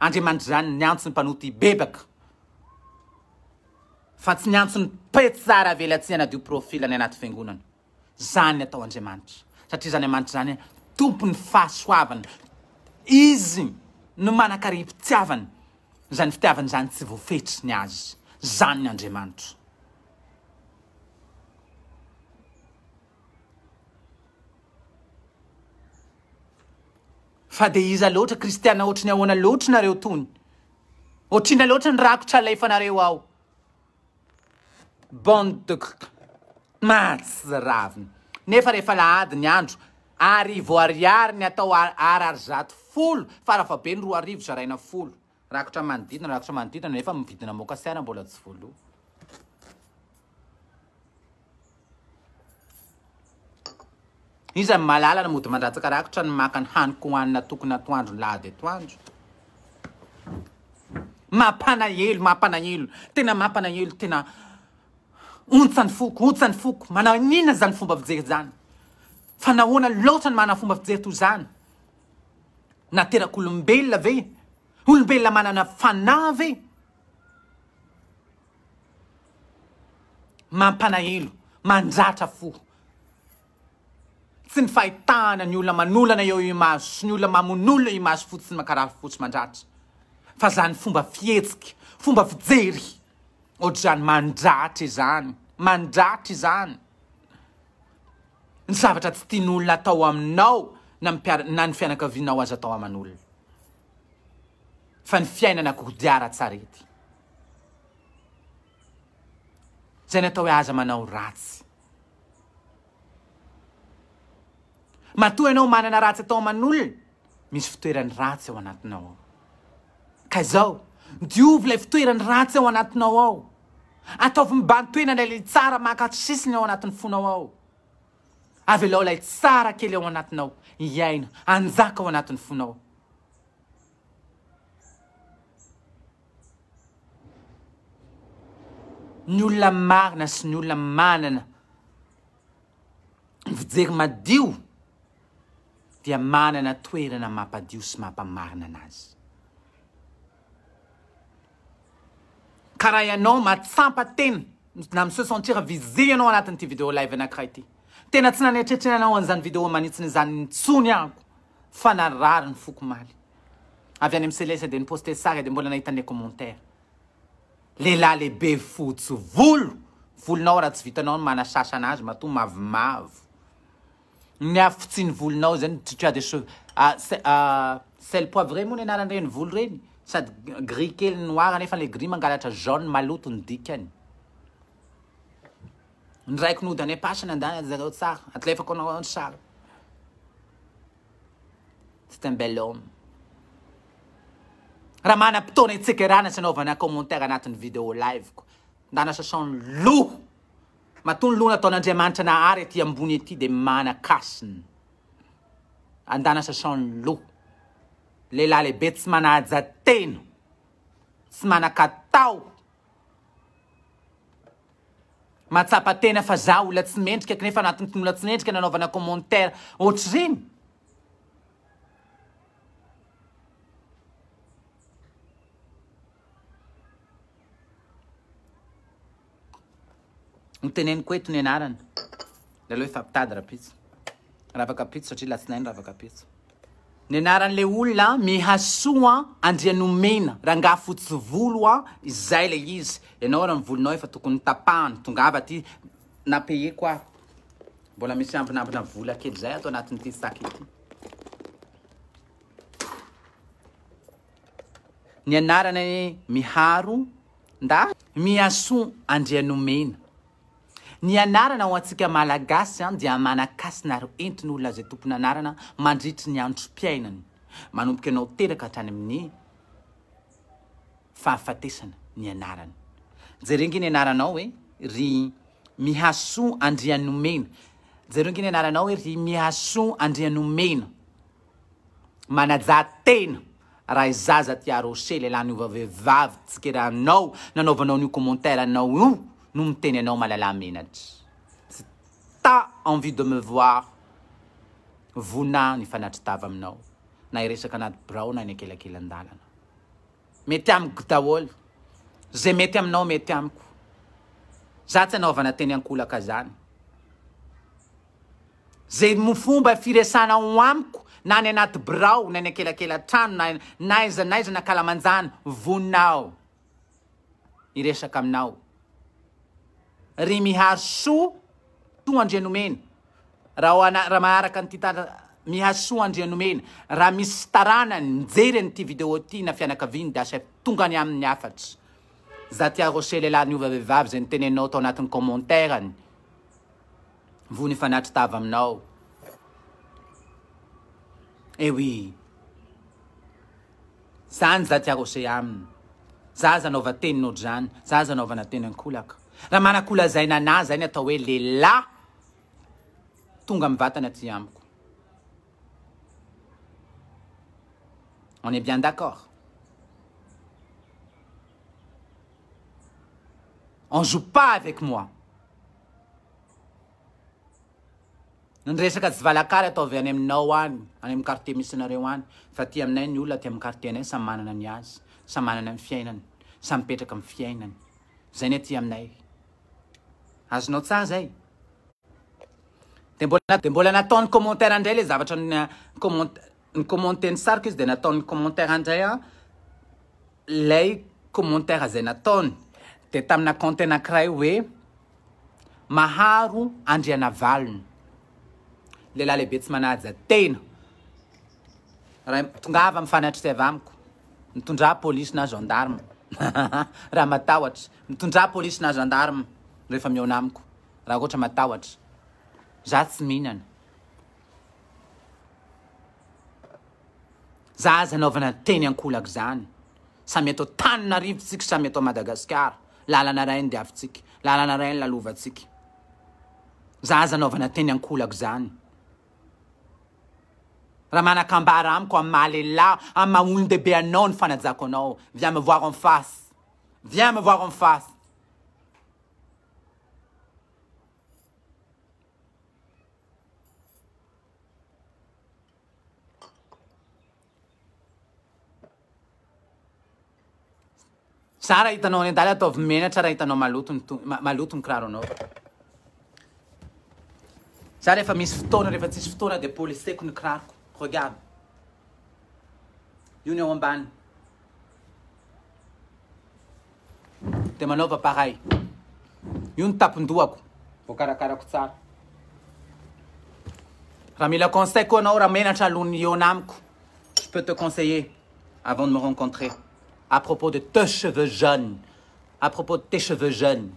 Andriamanitra zany ny antsy ny mpanota bebaka. Fa tsy ny antsy ny petsara avela tsy hanadio profilany anaty fiangonana. Zany atao Andriamanitra. Satria Andriamanitra zany tompon'ny fahasoavana. Izy no manakariam-pitiavana. Zany fitiavana zany tsy voafetriny azy. Zany Andriamanitra. Fa de iza loatra kristiana otriny ahoana loatra nareo tony otrina loatra ny rakotra alefanareo ao bande matsy raviny nefa rehefa lahady ny andro arivo ariary ny atao arary zato folo farafabe ny roa arivo zaraina folo rakotra manodidina nefa mividina mokasiara mbola tsy voaloha izy amin'ny mahalala mody mandratsaka rakotra ny maka ny haniko hoanina tokony atoandro ny lahady atoandro mampanahelo tena mampanahelo tena ontsany foko mananinana zany fomba fijery zany fa nahoana loatra ny manana fomba fijery toy zany naterak'olombelona ve olombelona manana fanahy ve mampanahelo mandratra fo tsy ny fahitana ny olona manolana eo imaso ny olona mamon'olona imaso fotsiny makarary fotsy mandratra fa zany fomba fihetsika fomba fijery ohatr'izany mandratra izany ny zavatra tsy tiany olona atao aminao na ny fianakavianao azy atao aman'olona fa ny fiainana kodiara-tsarety zay ny atao hoe aza manao ratsy matoa ianao manana ratsy atao aman'olona misy fitoerany ratsy ao anatinao ao ka izao diovy ilay fitoerany ratsy ao anatinao ao ataovy mibanitoenana ilay tsara makato sisiny ao anatin'ny fonao ao avy alao ilay tsara kely ao anatinao iaina anjaka ao anatin'ny fonao ny olona marina sy ny olona manana mijery madio dia manana toerana mampadio sy mampamarina anazy karaha ianao matsapa tena na mi se sentir visé ianao anatin'ity video live anankiray ity tena tsy nanetretrenanao an'izany video manitsiny izany intsony anko fa narary ny foko maly avy any amin'ny selesa dia niposte sary dia mbola nahita an'ilay commentaire lehilahy lehibe fotsy volo Volinao raha tsy vitanao mana sasanazy matoa mavimavy. Ny afitsiny volinao zany tu as des cheveux sel poivré mon anarandrany volo reny sady gris kely noir nefa le gris mangalatra jaune maloto ny dikany. Ndraiky no dane pasana ndana zareo tsara atlefako anao ny sala. C'est un bel homme. Ramana ptone tsekerana sanaovana commentaire anatin'ny vidéo live ko. Ndana sasany lo. Matun luna ton'Andriamanitra na ary ty ambony ety de manakasiny. Andana sasany lo. Lehilahy lehibe tsy manaja teno. Tsy manakatao. Matsapa tena fa za olona tsy mendrika kanefa anatin'ny olona tsy mendrika nanaovana commentaire otriny. Nous tenons quoi tu n'es pas là. La loi fait pas de rapide. Rapide sorti la semaine rapide. N'es pas là les oula mais hassoua andré nous mène ranga futs vouloir Israël yis et nous on voulons nous faire tout qu'on tapan tout gavati n'a payé quoi. Bon la mission on n'a pas voulu que Israël on a tenté ça qui. N'es pas là les miharu da miassou andré nous mène. Ni anarana watsika malagasy an dia manakasy naro entin'olona izay tompona anarana mandritry ny androm-piainany manomboka anao teraka hatrany amin'ny fahafatesana ny anarana. Jereo ngy ny anaranao hoe ry mihasoa andrianomena. Jereo ngy ny anaranao hoe ry mihasoa andrianomena. Manaja tena raha i Zatia Rocher lehilahy niova vehivavy tsikeranao nanaovanao ny commentaire anao io. Nous me tenons mal à la minute. Si tu as envie de me voir, vous n'avez pas de temps. Vous n'avez pas de temps. Rimi hasu tu andrianomena rawana ramaraka ntitata mihasu andrianomena ra mistarana njery nty video ty na fianakaviany dasy tonga any amin'ny afatry. Zatia Rocher lehilahy niova vehivavy zay nitenenao tao anatin'ny commentairany vony fanatry tava aminao. Eh oui zany Zatia Rocher aminy zaza nova teninao zany zaza nova na tenany kolaka. Raha manakula zaina na zaina atao hoe lehilahy tonga mivatana ty amiko. On est bien d'accord. On joue pas avec moi. Ndresaka tsy valakara atao avy any aminao any, any amin'ny quartier misy nareo any, fa ty aminay ny olona ty amin'ny quartier nay samy manana ny azy, samy manana ny fiainany, samy mipetraka amin'ny fiainany. Zaina ty aminay. Azonao tsara zay. Tembola nataony commentaire andray le zavatra ny commentaire sarky izy de nataony commentaire andray a lay commentaire zay nataony de tamina compte anankiray hoe maharo andriana valiny lehilahy lehibe tsy manaja tena raha tongava mifanatry avy amiko mitondra polisy na gendarme raha matahotra mitondra polisy na gendarme. Refa miona amiko raha ohatra matahotra za tsy mihinana za zanaovana teny ankolako zany samy eto Tananarivotsika samy eto Madagasikara lalana rainy de avitsika lalana rainy lalovatsika za zanaovana teny ankolako zany raha manakambara amiko amin'ny mahalelahy amin'ny maha olon-dehibe anao ny fanajako anao. Viens me voir en face, viens me voir en face. Sara hitanao ny dala tov menatra hitanao maloto ny kraronao. Sara fa misy fotoana refa tsisy fotoana de poliseko ny kraroko. Regarde. Union ban. Te manova pareil. Yun tapun duaku. Pokara kara kutsar. Ramila conseil qu'on aura ménage à l'unionamku. Je peux te conseiller avant de me rencontrer. À propos de tes cheveux jeunes. À propos de tes cheveux jeunes.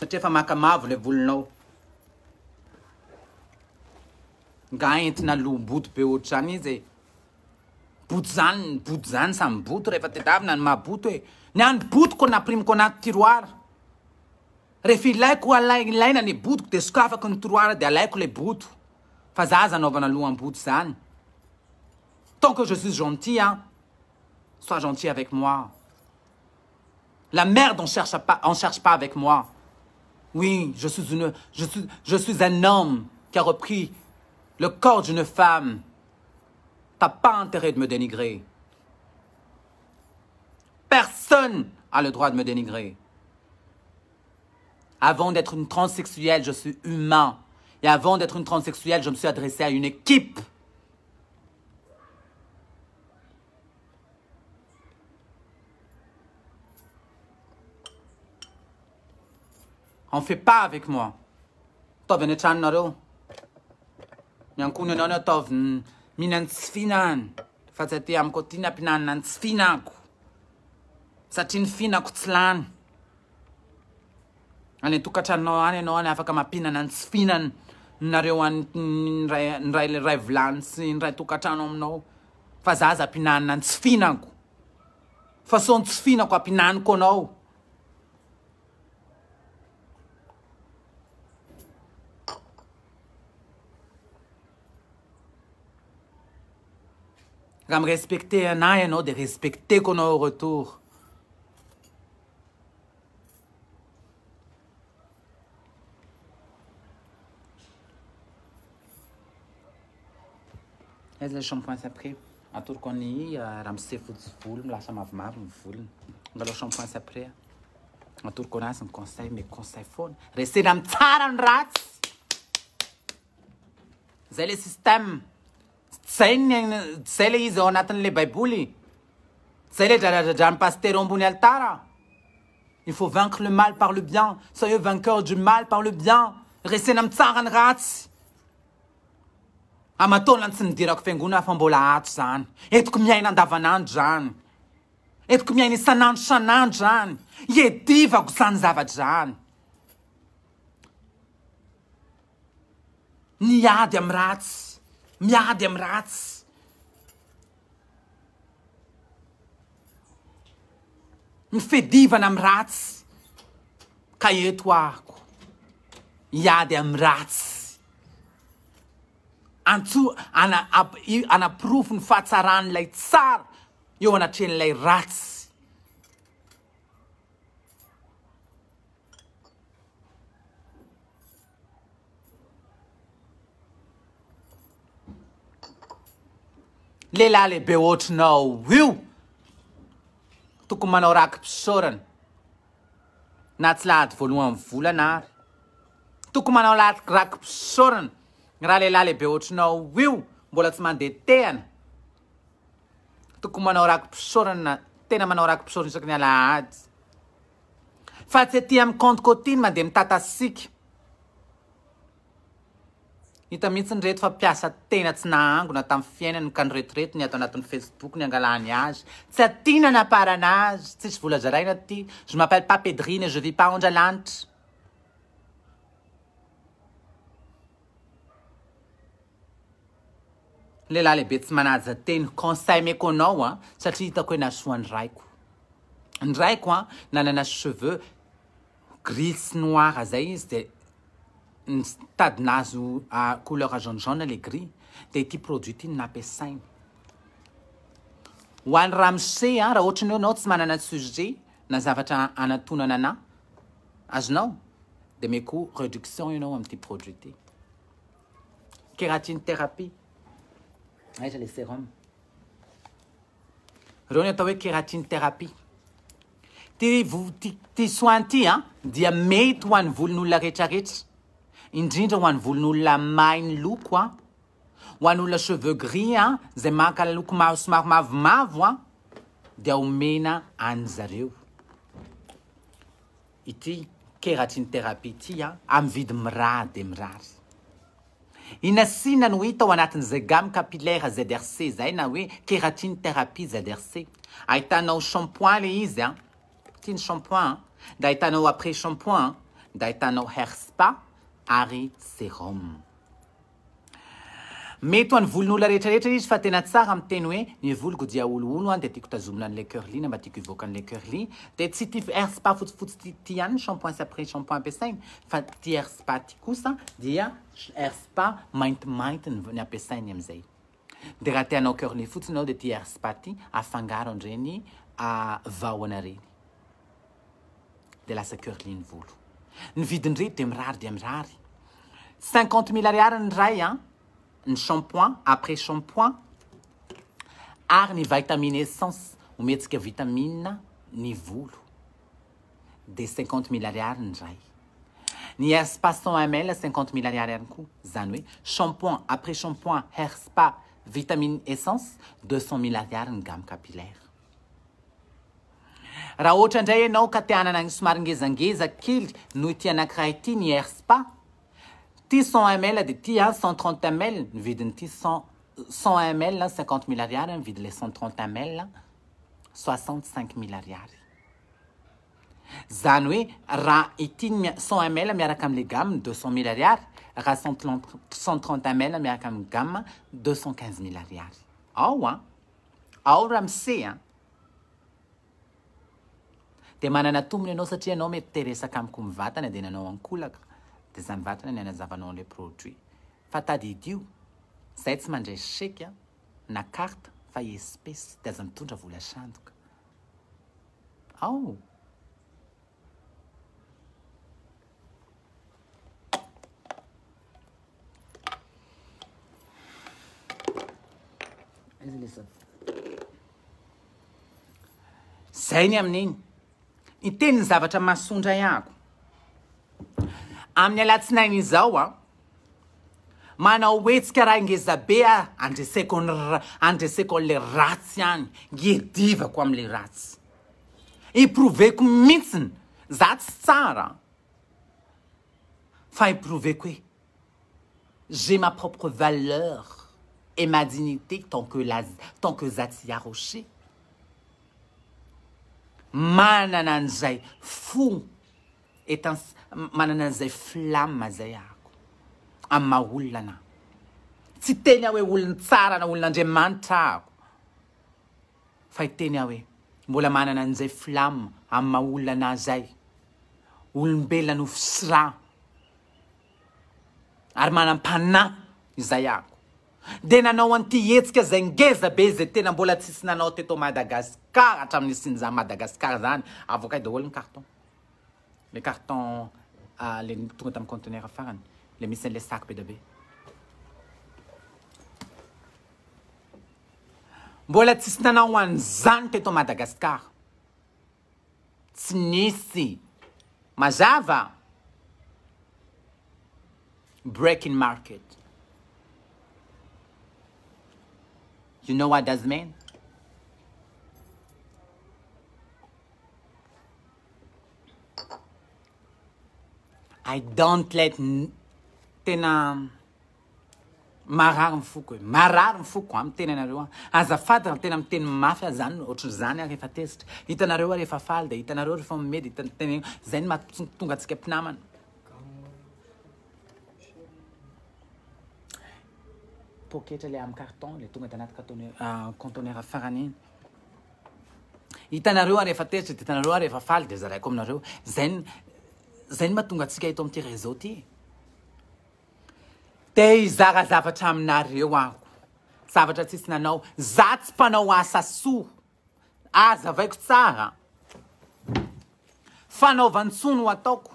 Ce chef amakama voulait vous le nom. Gaint na lumbut peochanize. Boutzan sans bout, répétable, nan ma bouté. Nan bout qu'on a pris qu'on a tiroir. Refilai quoi l'ain nan bout, des scafes qu'on tiroir, des lacs les bouts. Fazaz en ouvre un loup en boutzan. Tant que je suis gentil, hein, sois gentil avec moi. La merde, on cherche pas avec moi. Oui, je suis un homme qui a repris le corps d'une femme. T'as pas intérêt de me dénigrer. Personne a le droit de me dénigrer. Avant d'être une transsexuelle, je suis humain. Et avant d'être une transsexuelle, je me suis adressé à une équipe. On fait pas avec moi. T'as venu chan naro. Nyankune nana t'as minan sfinan. Fazati am kotina pinan nan sfinaku. Satin fina kutslan. Ane tukachan no ane no ane afaka mapina nan sfinan. Narewan nrai revlans nrai tukachan omno. Fazaza pinan nan sfinaku. Fason sfinaku apinan kono. Comme respecter un an et de respecter qu'on a au retour. Et le shampoing s'après. À tout qu'on y a, ramsé full, la chambre m'a full. Le shampoing s'après. À tout qu'on a, c'est un conseil, mais conseil faux. Restez dans le taran rats. C'est le système. Cele hizo natanle baibuli. Cele jan pasteron bunel tara. Il faut vaincre le mal par le bien. Soyez vainqueurs du mal par le bien. Restez nam tsaran rats. Amaton lan sim dirak fenguna fambola atsan. Et kumya ina davanan jan. Et kumya ina sanan shanan jan. Ye diva kusan zavajan. Nia dem rats. Mia dem rats. Me fait diva nam rats. Kaye toako. Ya dem rats. Antu ana proof un fatsaran lei tsar. Yo ana chen lei rats. Les là les béots non, oui. Tu commences à rac psoran. N'atlat volume vulanar. Tu commences à rac psoran. Grâce là les béots non, oui. Bolatsman détén. Tu commences à rac psoran. Tena man rac psoran sur quelle là. Fatzetiam compte cotin madame tata sik. Ni tamit sen ret fa piasa tenats na ngona tam fienen kan retret ni atonatun Facebook ni angalaniage tsatina na paranage tsis vola jaraina ti je m'appelle pas Pedrine et je vis pas en Jalante. Le la le betsmanaza ten conseil me konoa tsatrita ko na suan raiko. Ndraiko nanana cheveux gris noir azais de un stade nazo à couleur à jaune et gris, des petits produits qui n'ont pas sain. Wan ramsé, hein, raoutine notes manana sujet, nazavata anatunanana, ajno, de mes coûts réduction, you know, un petit produit. Kératine thérapie, ouais, j'ai les sérums. Renetawe kératine thérapie. T'es sointi, hein, dia mate one voul nous la récharite. Indrinda wan voul nou la main look wa. Wan nou la cheveux gris hein. Zema kala look maus mav mav mav wa. Dea umena anzareu. Iti keratry ny terapia ty a amin'ny vidiny mirary de mirary. Inasina no hita ao anatin'izay gamme capillaire ZRC zay na hoe keratiny terapia ZRC. Ahitanao shampoing le izy a, tin shampoing, da ahitanao après shampoing, da ahitanao hair spa ary serum. Mety ho an'ny volon'olona rehetrarehetra izy fa tena tsara amin'ny teny hoe ny voloko dia oloolo any dia tiako tazomina an'ilay curly na mba tiako hivoaka an'ilay curly dia tsy ity hair spa fotsifotsy ity ihany shampoing sy après shampoing ampiasaina fa ity hair spa ity kosa dia hair spa maintimainty ny ampiasainy amin'izay. Dia raha tianao curly fotsiny ao dia ity hair spa ity afangaro an'ireny vahona ireny dia lasa curly ny volo. Ny vidiny ireto dia mirary 50 000 € ny ray a. Un shampoing, après shampoing, arni vitamine essence, ou mettez vitamine ni voulo. Des 50 000 € n'jai. Ni hair spa 100 ml, 50 000 € n'kou. Zanwe, shampoing, après shampoing, hair spa, vitamine essence, 200 000 € n'gamme capillaire. Raotra n'jai enau kateana n'ang smarngezangeza kil, noutiana kraiti ni hair spa, 100 ml de ti 130 ml vidiny ti 100 ml 50 000 € vidiny 130 ml 65 000 €. Zany hoe raha ity 100 ml miaraka amin'ny gamme 200 000 €, raha 130 ml miaraka amin'ny gamme 215 000 €. Ao a, ao raha misy a, dia manana tombony ianao satria ianao mety teresaka amiko ny vatana dia nanao ankolaka. Des ambatana nana zavanon les produits. Fata didiu, sets manje chèque, na carte, faille espèce, des amtunja vous la chante. Oh! Zay ny amniny. Ite ny zavatra masondra ihany. Amin'ny alatsinainy izao a manao hetsika raha ingezabe a andreseko an'ilay ratsy ihany, ngedivako amin'ilay ratsy, hiprouveko mihitsiny za tsy tsara fa hiprouveko hoe j'ai ma propre valeur et ma dignité tant que Zatia Rocher manana an'izay fo etan manana zay flamme zay ako amma olana tsy teny awe olona tsara na olon'Andriamanitra ako fa teny awe mbola manana zay flamme amma olana zay olombelona no fisra ary manam-pana zay ako dia nanao an'ity hetsika zay ngeza be zay tena mbola tsisy nanao teto Madagasikara hatramin'ny sinza Madagasikara zany avoka daholo ny carton. Les cartons, les conteneurs à faire, les mises les sacs PDB. Voilà, c'est un zante de Madagascar. Tsinisi, Majava, breaking market. You know what that means? I don't let tena marary mifoko am tenanareo azafady raha tena miteny mafy zany ohatry zany rehefa test hitanareo rehefa faly dia hitanareo rehefa medy hitanareo zay ny mahatonga antsika mpinamana poketra le am carton le tonga tanaty conteneur afaraniny hitanareo rehefa test hitanareo rehefa faly dia zaraiko aminareo zany. Zay ny mahatonga antsika eto amin'ity réseau ity. Te hizara zavatra aminareo ako. Zavatra tsisy nanao. Za tsy mpanao asa soa. Azavaiko tsara. Fanaovan-tsoa no ataoko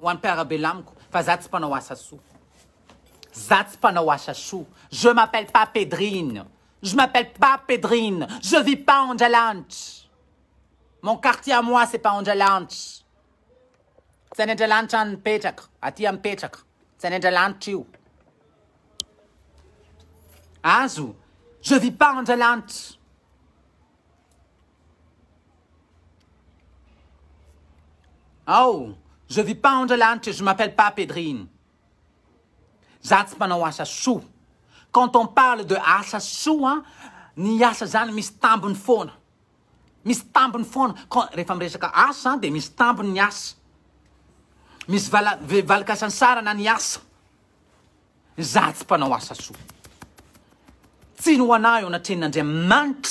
ho an'ny mpiarabe amiko fa za tsy mpanao asa soa. Za tsy mpanao asa soa. Je m'appelle pas Pedrine. Je m'appelle pas Pedrine. Je vis pas Angelanche. Mon quartier à moi c'est pas Angelanche. Sen entre lunch and paycheck, ati am paycheck. Sen entre lunch you. Azu, je vis pas entre lunch. Oh, Je ne vis pas en Delante, je ne m'appelle pas Pedrine. That's Pano Asasou. Quand on parle de Asasou, ni Asazan, mis tambun fon. Mis tambun fon. Quand les femmes restent à Asa, des mis tambun nias. Mis valkasansara nan nias. That's Pano Asasou. Tinuanayo na tinan de mant.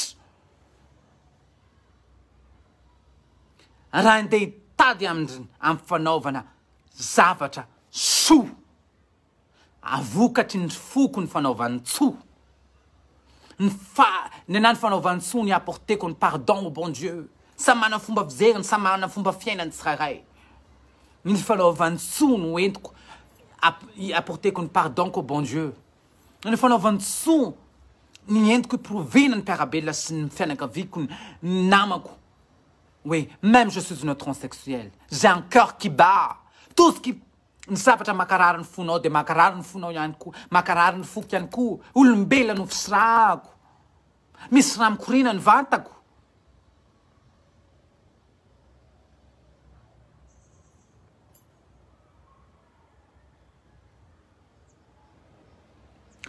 Rande tadiam am fanovana. Zavata sou. Avocat in fukun fanovansu. Nenan fanovansu ni apporter qu'on pardon au bon Dieu. Ça m'a n'afumba vzeran, ça m'a n'afumba fienan srarai. Ni fanovansu nous entro apporter qu'on pardon au bon Dieu. Ni fanovansu ni entro prouver nan parabella sin fenaka vikun namaku. Oui, même je suis une transsexuelle. J'ai un cœur qui bat. Tout ce qui Nsapata makararan funo de makararan funo yanku makararan fuk yanku ulmbela nufsragu misram kurinan vantaku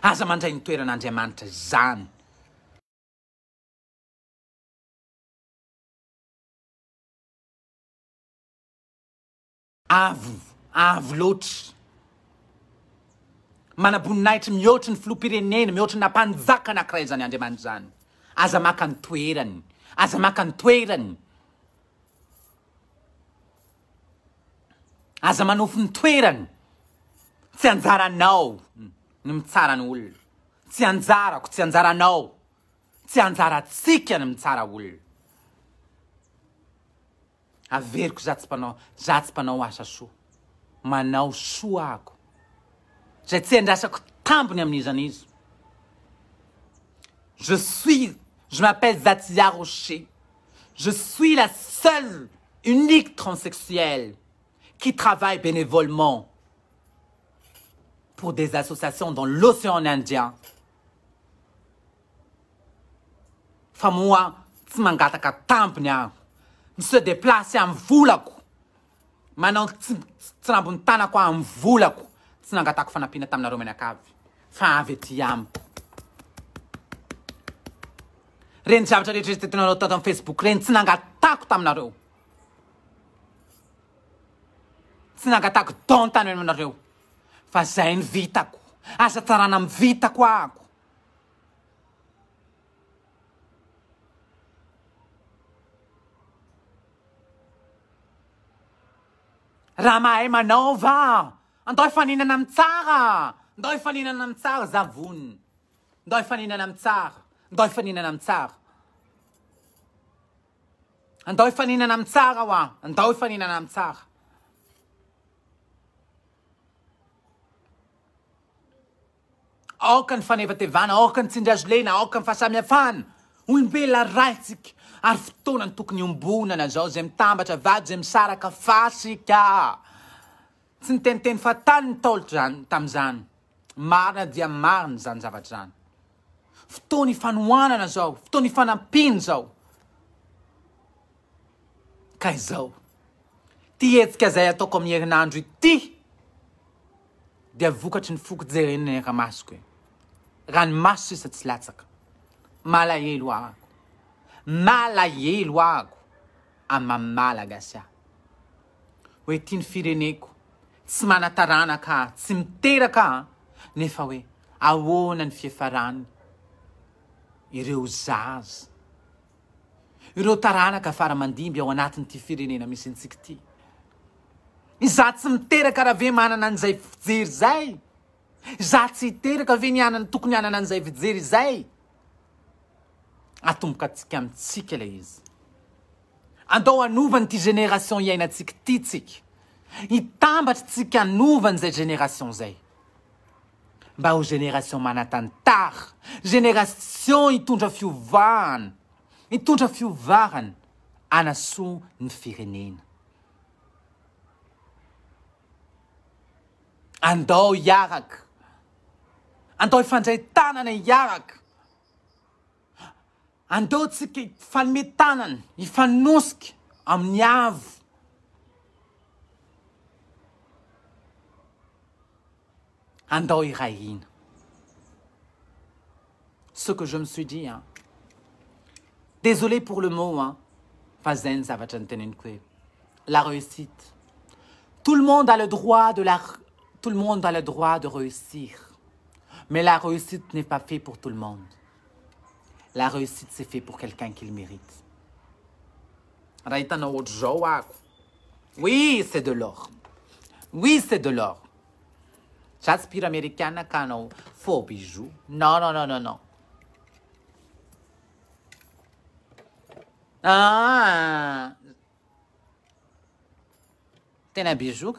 asa manta intuera nanje manta zan. Avu Avlot. Manabunait mioten flupirenen, mioten apanzaka na krezan yande manzan. Azamakan tweran. Azamakan tweran. Azamanufun tweran. Tianzara nao. Nimtsara nul. Tianzara kutianzara nao. Tianzara tsikya nimtsara ul. Aver kuzatspano, zatspano washasu. Manao suago. Je tiens d'assez que tambour n'amnisanisme. Je m'appelle Zatia Rocher. Je suis la seule, unique transsexuelle qui travaille bénévolement pour des associations dans l'océan Indien. Famoua, si mangata ka tambour n'am, se déplacer en voulago. Maintenant, tana kwa mvula ku tsinangata kufana pina tamna romena kavi fa avetiam ren chabta de triste tona tata Facebook ren tsinangata ku tamna ro tsinangata ku tonta no ro fa zain vita ku asa tarana mvita kwa ku Rama Emanova, Andoifanina Namtsara, Andoifanina Namtsar, Zavun, Andoifanina Namtsar, Andoifanina Namtsar, Andoifanina Namtsarawa, Andoifanina Namtsar. Okan Fanevatevana, Okan Tsindaslena, Okan Fasamyafan, Unbela Raitsik. Arftonan tuknyumbuna na zozem tamba chavadzem sara ka fasika. Sintenten fatan tolzan tamzan. Marna dia marn zan zavadzan. Ftoni fanuana na zo. Ftoni fanapin zo. Kai zo. Tiets kazeya tokom yernandri ti. Dia vukacin fuk dzerene ramaskwe. Ran massi set slatsak. Mala yeluara. Malaye loago ama malagasia. We tin fireneko, tsmanatarana ka, tsimtera ka, nefa we awonan fiefaran. Ireo zaz. Ireo tarana ka faramandim ya wanatin ti firenena misinsikti. Izat tsimtera ka rave mananan zay fdzir zay. Izat tsitera ka venyanan tukunyanan zay fdzir zay. Atum katikam tsikeleis. Ando a nuvan ti generation yena tsik titsik. Itamba tsika nuvan ze generation zay. Ba o generation manatan tar. Generation itunja fiuvan. Itunja fiuvan. Anasu nfirenin. Ando yarak. Ando ifanjay tanane yarak. Andotsi ki fanmitanan, ifanusk, amnyav. Ce que je me suis dit, hein. Désolé pour le mot, hein. La réussite. Tout le monde a le droit de réussir. Mais la réussite n'est pas faite pour tout le monde. La réussite, c'est fait pour quelqu'un qui le mérite. Oui, c'est de l'or. Oui, c'est de l'or. J'aspire américaine à un faux bijou. Non, non, non, non, non. Ah! T'es un bijou.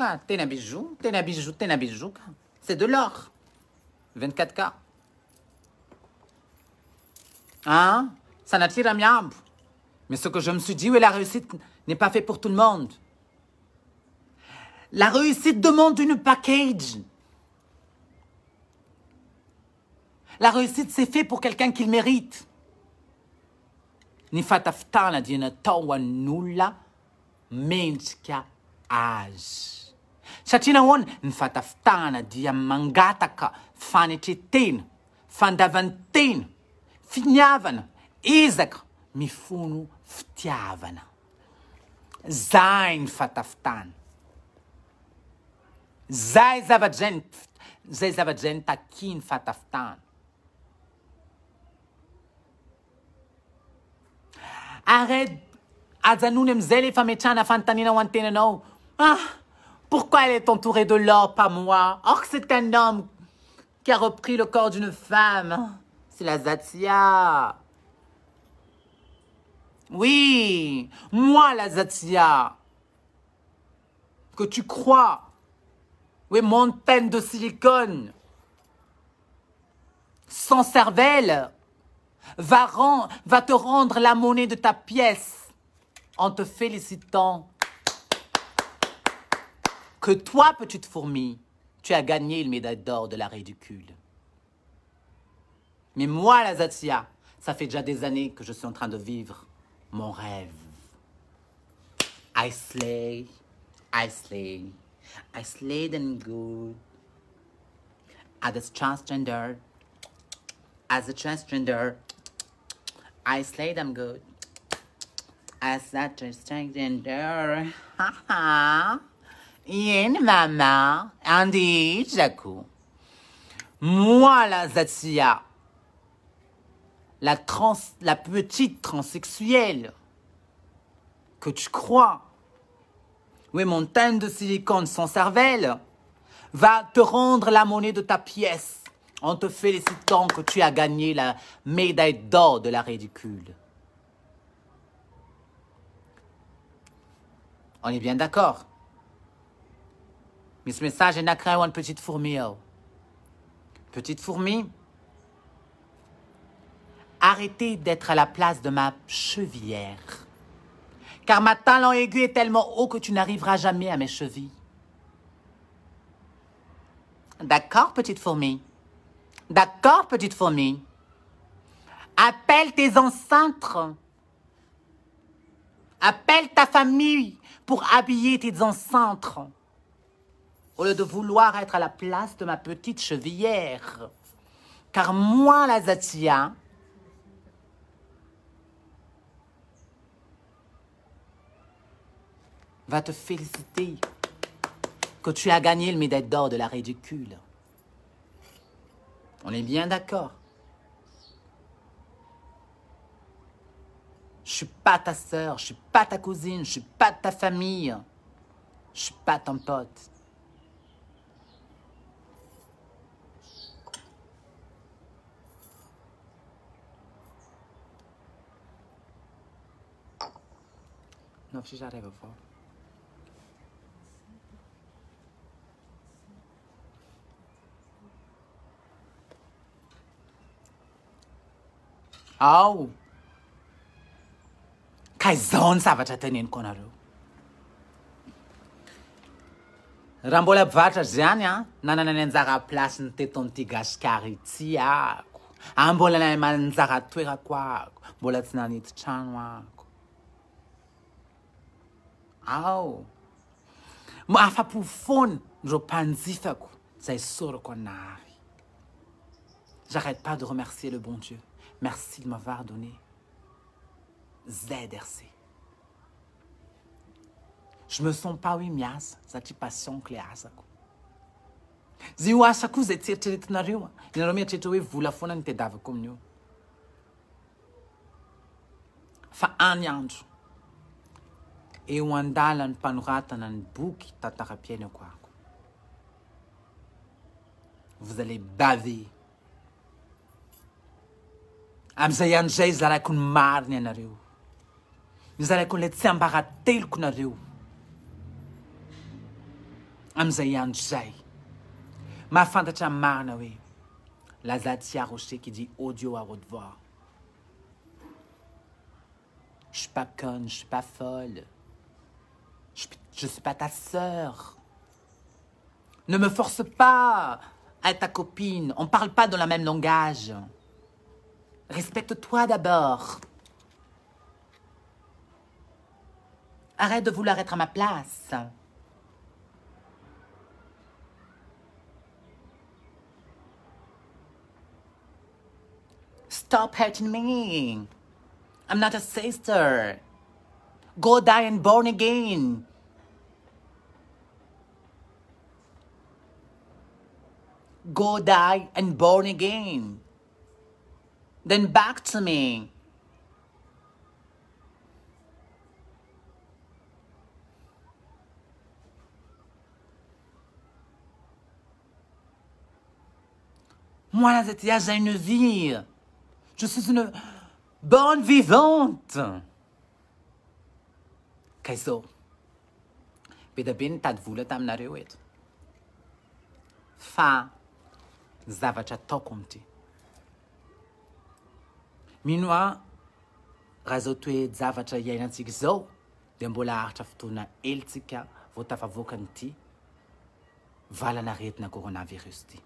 C'est de l'or. 24K. Hein? Ça n'attire à miam. Mais ce que je me suis dit, oui, la réussite n'est pas faite pour tout le monde. La réussite demande une package. La réussite, c'est fait pour quelqu'un qui le mérite. Pourquoi elle est entourée de l'or, pas moi? Or, c'est un homme qui a repris le corps d'une femme. C'est la Zatia. Oui, moi la Zatia. Que tu crois. Oui, montagne de silicone. Sans cervelle. Va te rendre la monnaie de ta pièce en te félicitant que toi, petite fourmi, tu as gagné le médaille d'or de la ridicule. Mais moi, la Zatia, ça fait déjà des années que je suis en train de vivre mon rêve. I slay them good. As a transgender, I slay them good. As a transgender, haha. Yen mama, Andy, Jaco. Moi, la Zatia, la petite transsexuelle que tu crois, oui, montagne de silicone sans cervelle, va te rendre la monnaie de ta pièce en te félicitant que tu as gagné la médaille d'or de la ridicule. On est bien d'accord? Mais ce message est n'a créé une petite fourmi. Petite fourmi, arrêtez d'être à la place de ma chevillère. Car ma talon aiguë est tellement haut que tu n'arriveras jamais à mes chevilles. D'accord, petite fourmi? D'accord, petite fourmi? Appelle tes ancêtres. Appelle ta famille pour habiller tes ancêtres. Au lieu de vouloir être à la place de ma petite chevillère. Car moi, la Zatia, va te féliciter que tu as gagné le médaille d'or de la ridicule. On est bien d'accord. Je ne suis pas ta sœur, je ne suis pas ta cousine, je ne suis pas ta famille, je ne suis pas ton pote. Non, si j'arrive à voir. Au! Kaizon, ça va t'atteindre une connerie. Rambola vata jania, nanana nzara place nte tonti gashkariti ya. Ambola na manzara twera kwa, bola tinani tchanwa. Au. Mu afa pufon, ropanzifa ku. J'arrête pas de remercier le bon Dieu. Merci de m'avoir donné ZRC. Je me sens pas oui mias, ça dit passion cléas. Ziwa saku zetir tetinarium, inaromi tetowe vulafona nte dava komnyo. Fa anyandu. E wandalan panurata nan buki tatarapiene kwa. Vous allez baver. Amzayan jais zara kun marne nareu. Zara kun letsambara tel kunareu. Amzayan jai. Ma fanta cha marnawe. La Zatia Rocher qui dit audio à revoir. Je suis pas conne, je suis pas folle. Je suis pas ta sœur. Ne me force pas à ta copine. On parle pas dans le même langage. Respecte-toi d'abord. Arrête de vouloir être à ma place. Stop hurting me. I'm not a sister. Go die and born again. Go die and born again. Then back to me. Moi, la Zatia, j'ai une vie. Je suis une bonne vivante. Kaiso. Bidabin tadvula tamnarewet. Fa. Zavacha tokumti. Minwa razotwe zavacha yainantik zo dembola artaftuna eltika votafavokanti valanarietna coronavirus ti.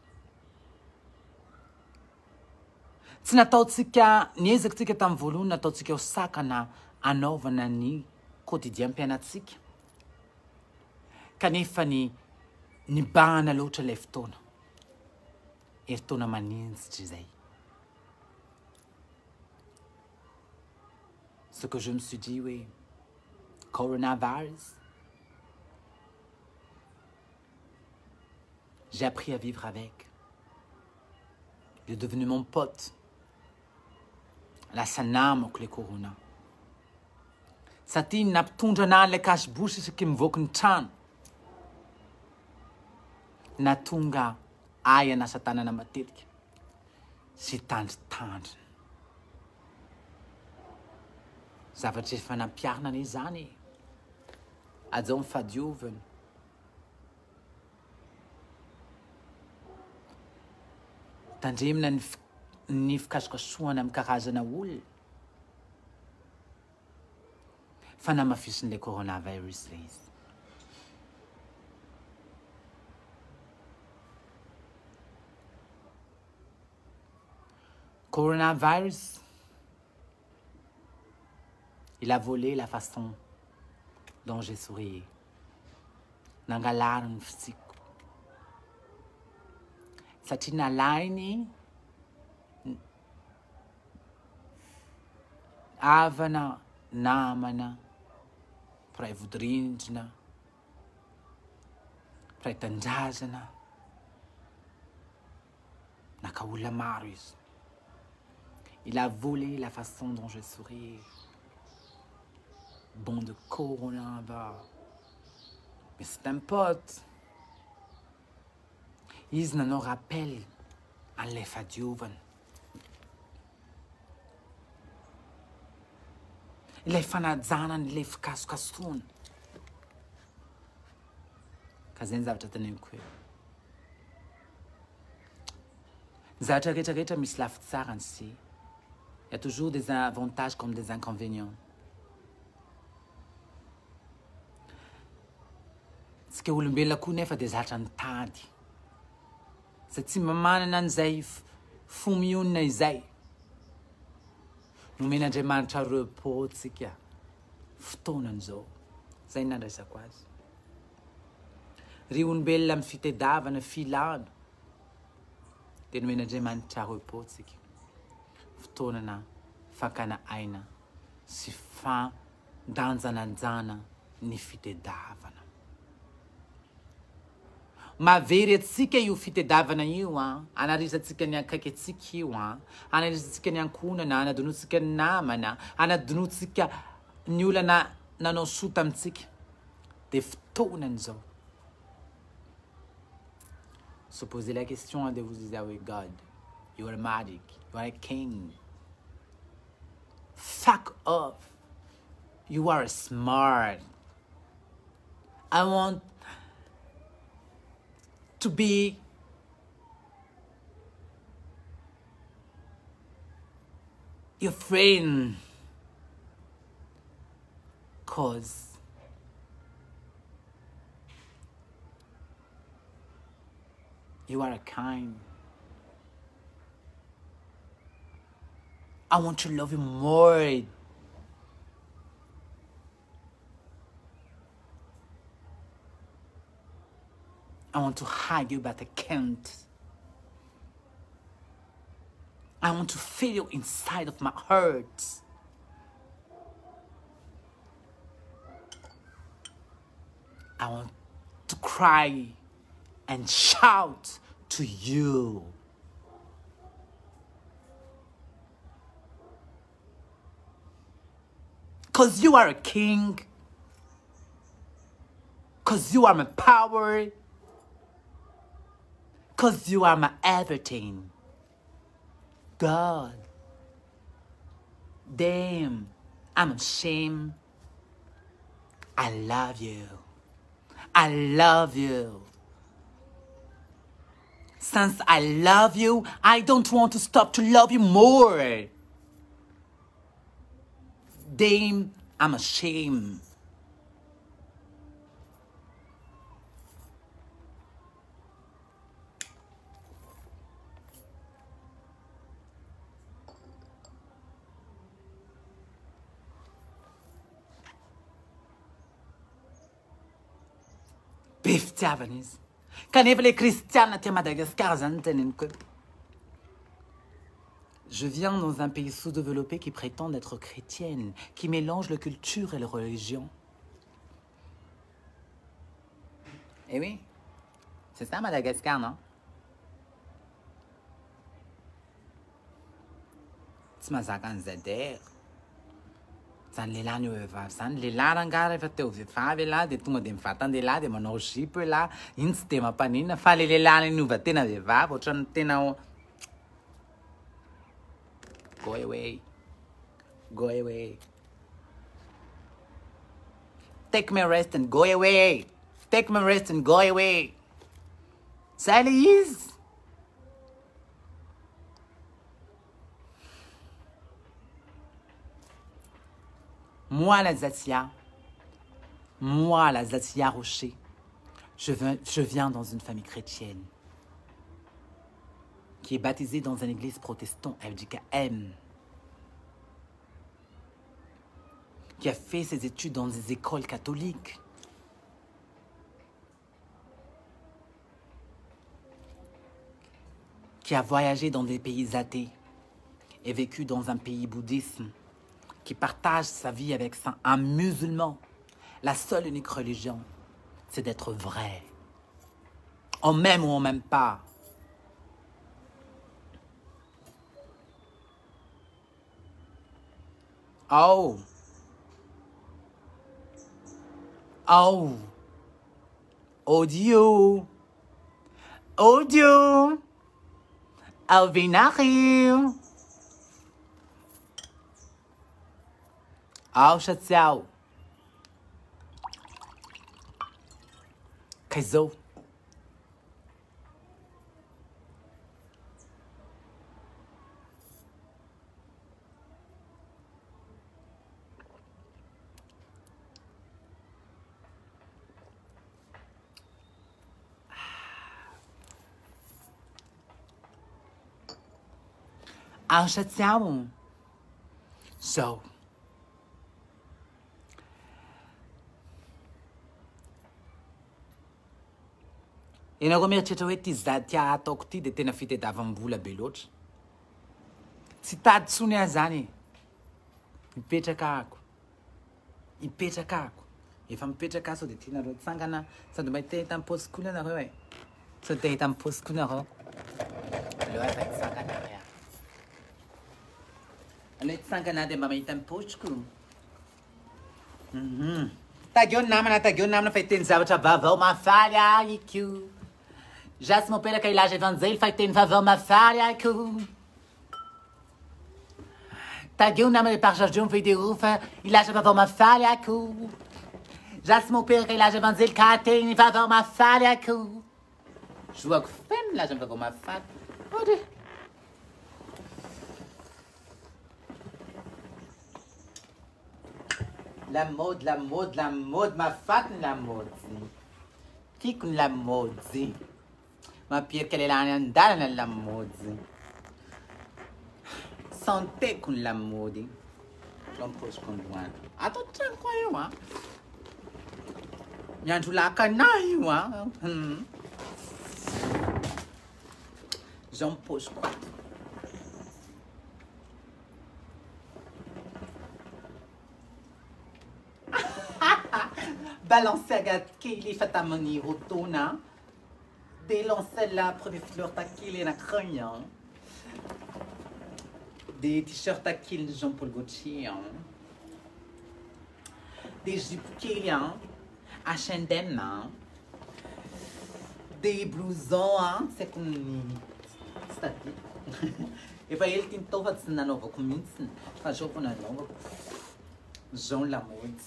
Tina tautika niezektika tamvoluna tautika osakana anovana ni quotidien penatik. Kanefani ni bana locha leftona. Ertona manins tizei. Ce que je me suis dit, oui, coronavirus, j'ai appris à vivre avec. Il est devenu mon pote. La sanam le corona. Satin n'a pas le cache bouche ce qui me vaut chan. Natunga aya na satana na matirki. Si tant tant. Ça va te faire un pierre dans les années. Adon Fadioven. Tandim nan nif kashkashuan am karazana wool. Fanama fishin le coronavirus lays. Coronavirus. Il a volé la façon dont j'ai souri. Nangalarn fsik. Satina laini. Avana namana. Prevodrinjna. Pretanjazana. Nakaula Marius. Il a volé la façon dont je souris. Bon de corona bas. Mais c'est un pote. Ils n'en rappellent à l'effadiovan. Les fanadzanan l'eff cascastoun. Kazenza tatenekwe. Zatareta mislav tsar ainsi. Il y a toujours des avantages comme des inconvénients. Ce que vous voulez la connaître des attentades. C'est si maman n'en zaïf, fumion n'en zaïf. Nous ménageons mancha repos, c'est qu'il y a fton en zo. Zaïna de sa quasi. riunbellam site davana filano dia nomen'andriamanitra repotsika fotonana fakana aina sy fandanjananjana ny fitedavana mavery atsika io fitedavana io a anarizatsika ny akaketsika io a anarizatsika ny ankonana anadonotsika ny namana anadonotsika ny olana nanao sota amintsika de fotonany zao. Se poser la question de vous dire, oui, God, you are magic, you are a king. Fuck off. You are smart. I want to be your friend. Cause you are kind. I want to love you more. I want to hug you, but I can't. I want to feel you inside of my heart. I want to cry and shout to you. Cause you are a king. Cause you are my power. Cause you are my everything. God. Damn. I'm ashamed. I love you. I love you. Since I love you, I don't want to stop to love you more. Damn, I'm ashamed. Beef Japanese. Je viens dans un pays sous-développé qui prétend être chrétienne, qui mélange la culture et la religion. Eh oui, c'est ça Madagascar, non? C'est ma zagan zader. Go away. Go away. Take my rest and go away. Take my rest and go away. Silence. Moi la Zatia Rocher, je viens dans une famille chrétienne qui est baptisée dans une église protestante FDKM, qui a fait ses études dans des écoles catholiques. Qui a voyagé dans des pays athées et vécu dans un pays bouddhiste. Qui partage sa vie avec un musulman. La seule unique religion, c'est d'être vrai. On m'aime ou on m'aime pas. Oh. Oh. Audio. Audio. Alvin arrive. Au chatiao. Kaizo. Au chatiao. So. E na comerciante o eti Zatia atokti de tena fite davam bula beloch. Citado sune azani. Ipecha caco. E fam pecha caso de tina rot sangana. Sa do mete tam poscula na roi. Sa te tam poscula ro. Lo é vai sangana rea. Anet sangana de mamãe tam poscula. Tá guion namna fai ten zava vavão ma falha e que já se mopera que lá já vão dizer fai ten vavão ma falha e que tá guion namna de parjar de vídeo fa e lá já vavão ma falha e que já se mopera que lá já vão dizer cá tem vavão ma falha e que joa que fem lá já vavão ma falha ode La mode, ma fat la mode. Qui con la mode? Ma pire qu'elle est là dans la mode. Santé con la mode. L'on pose qu'on doit. Attends, quoi, il y a la canaille, moi. J'en pose quoi? Balancer à gâte qu'il est fait à manier au tona. Délancer la première fleur à qu'il est la croyant. Des t-shirts à qu'il Jean-Paul Gaultier. Des jupes qu'il y a à Chandem. Des blousons, hein? C'est comme une statique. Et voyez le tinto va se nanover comme une scène. Enfin, je reprends la langue. Jean Lamode.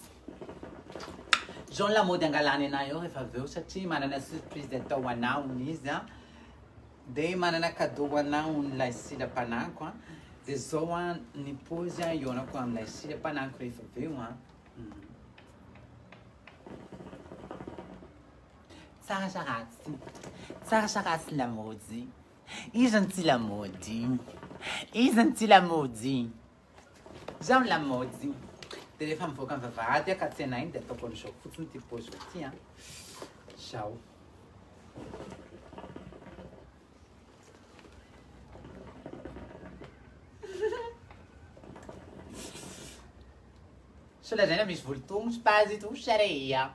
Jean Lamode engalane na yo refaveu chati manana surprise de to wana unisa de manana kado wana un laisida pananko de zoan ni poza yo na kwa laisida pananko refaveu ha Sarah Charatz Lamode Isn't la modi Jean Lamode telefone foi canvavado e a Catarina ainda tocou no show. Fui tipo hoje, tinha. Tchau. Se a gente me voltou uns pais e tu xereia.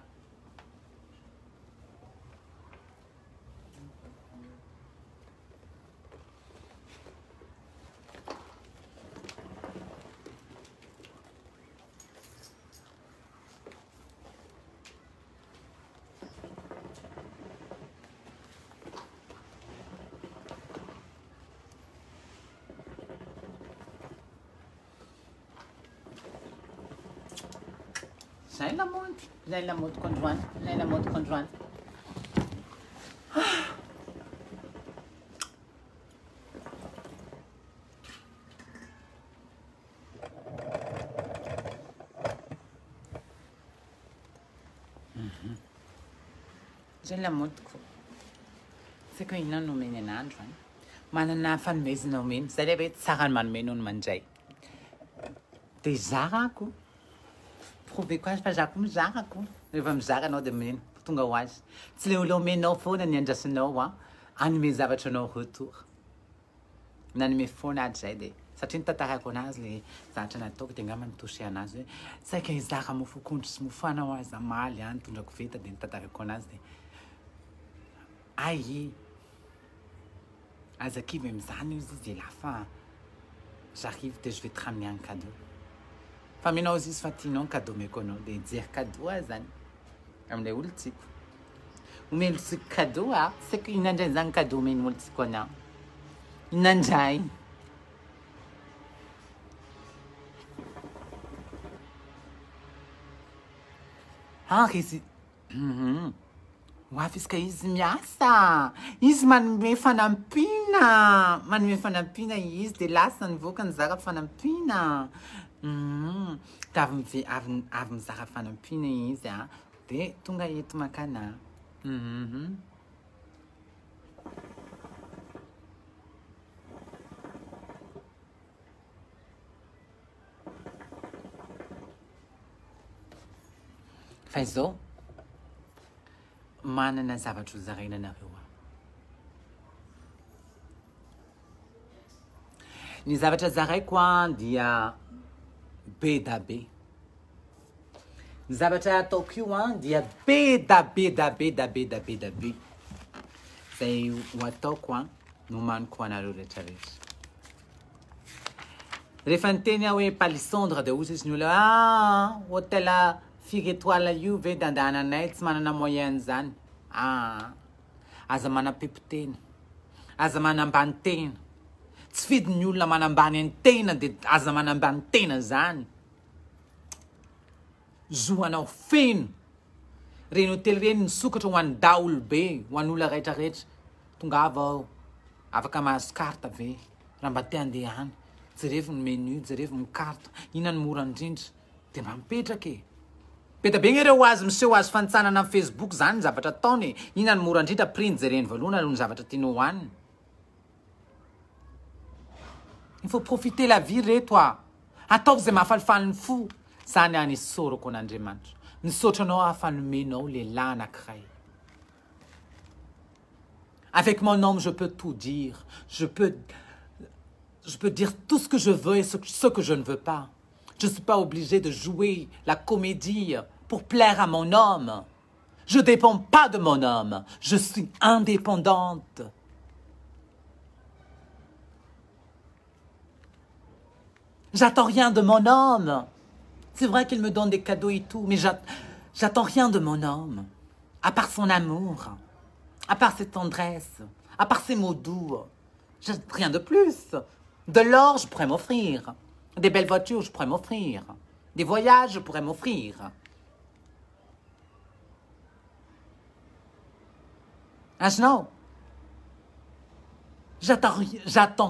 J'ai la mode conjointe. J'ai la mode. C'est que il n'a nommé une adjointe. Manana fan mais nommé. Ça devait être Sarah man mais non manjay. Déjà quoi? Provei quase para já começar a com levamos a não de menino tunga wise se leu o menino fora nem já se não há animizava te não retorno não me fone a jade se tinta tá com as lhe se tinha toque tinha man tu se anase se que está a mofu contos mufana wise a malha anto já feita tinta tá com as lhe aí as aqui vemos anos de lá fa j'arrive te je vais te ramener un cadeau. Famille nous dit fatigant cadeau mais qu'on de dire cadeau azan. Am le ulti. Mais le cadeau c'est qu'il n'a jamais un cadeau mais nous le connaissons. Il n'a jamais. Ah ici. Wa fiska izmiasa. Izman me fanampina. Man me fanampina is de lassen wo kan Sarah fanampina. Tavam Sarah fanampina is ya. De tunga yetu makana. Faz o. Mana na zava tu zarina na rua. Nizabachazare kwa dia bedabe. Nizabachazare Tokyo dia bedabe. Say watokwa numan kwa na lule charish. Refantenia we palissandra de usis nula. Ah, wotela figetoala yuve dandana nights manana moyenzan. Ah, azamana pipten. Azamana banten. Sfid nula manambanen tena de azamana bantena zan. Zuana fin. Renotel ren sukato wan daul be. Wanula retaret. Tungavo. Avakamas carta ve. Rambaten de han. Zeref menu, zeref carte, inan murandint, te mam petra ke. Petra bengere was mseu was fansana na Facebook zan zavatra tone, inan murandita print zeren voluna lun zavatra tino wan. Il faut profiter la vie re toi. Atok ze mafal fan fou, sane ani soro kon andremantra. Nsotra no afan meno le lana kray. Avec mon homme, je peux tout dire, je peux dire tout ce que je veux et ce que je ne veux pas. Je ne suis pas obligée de jouer la comédie pour plaire à mon homme. Je ne dépends pas de mon homme. Je suis indépendante. J'attends rien de mon homme. C'est vrai qu'il me donne des cadeaux et tout, mais j'attends rien de mon homme. À part son amour, à part ses tendresses, à part ses mots doux, rien de plus. De l'or, je pourrais m'offrir. Des belles voitures, je pourrais m'offrir. Des voyages, je pourrais m'offrir. Ah non. J'attends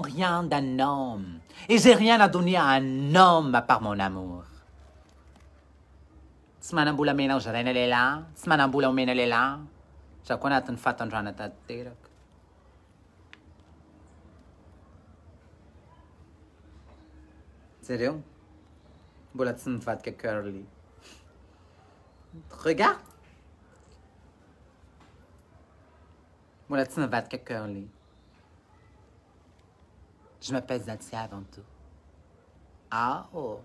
rien d'un homme. Et j'ai rien à donner à un homme à part mon amour. Smanamboula mena jarenelela, smanamboula menelela. J'acconnais ton fatan janata terak. Sérieux? Bolatsin fat que curly. Regarde. Bolatsin fat que curly. Je m'appelle Zatia avant tout. Ah oh.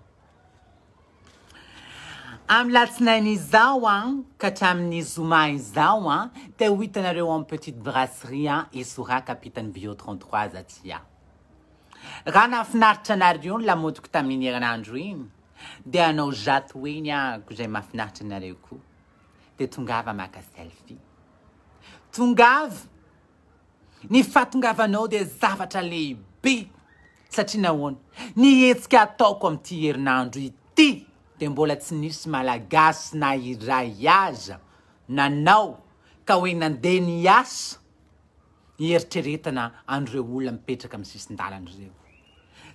Am latina nizawa, kacham nizuma nizawa. T'es 8 en petite brasserie et sera capitaine bio 33 Zatia. Rana fnarchanarion la mot que tamini ranandrim. De ano jatwinya que j'ai ma fnarchanariku. De tungava maka selfie. Tungav. Ni fatungava no de zavatali bi. Satina won. Ni etska tokom tir nandri ti. Dembolatinis malagas na irayaj. Nanau. Kawinan denias. Hier teretana andre wulam petra kam sisindalan revo.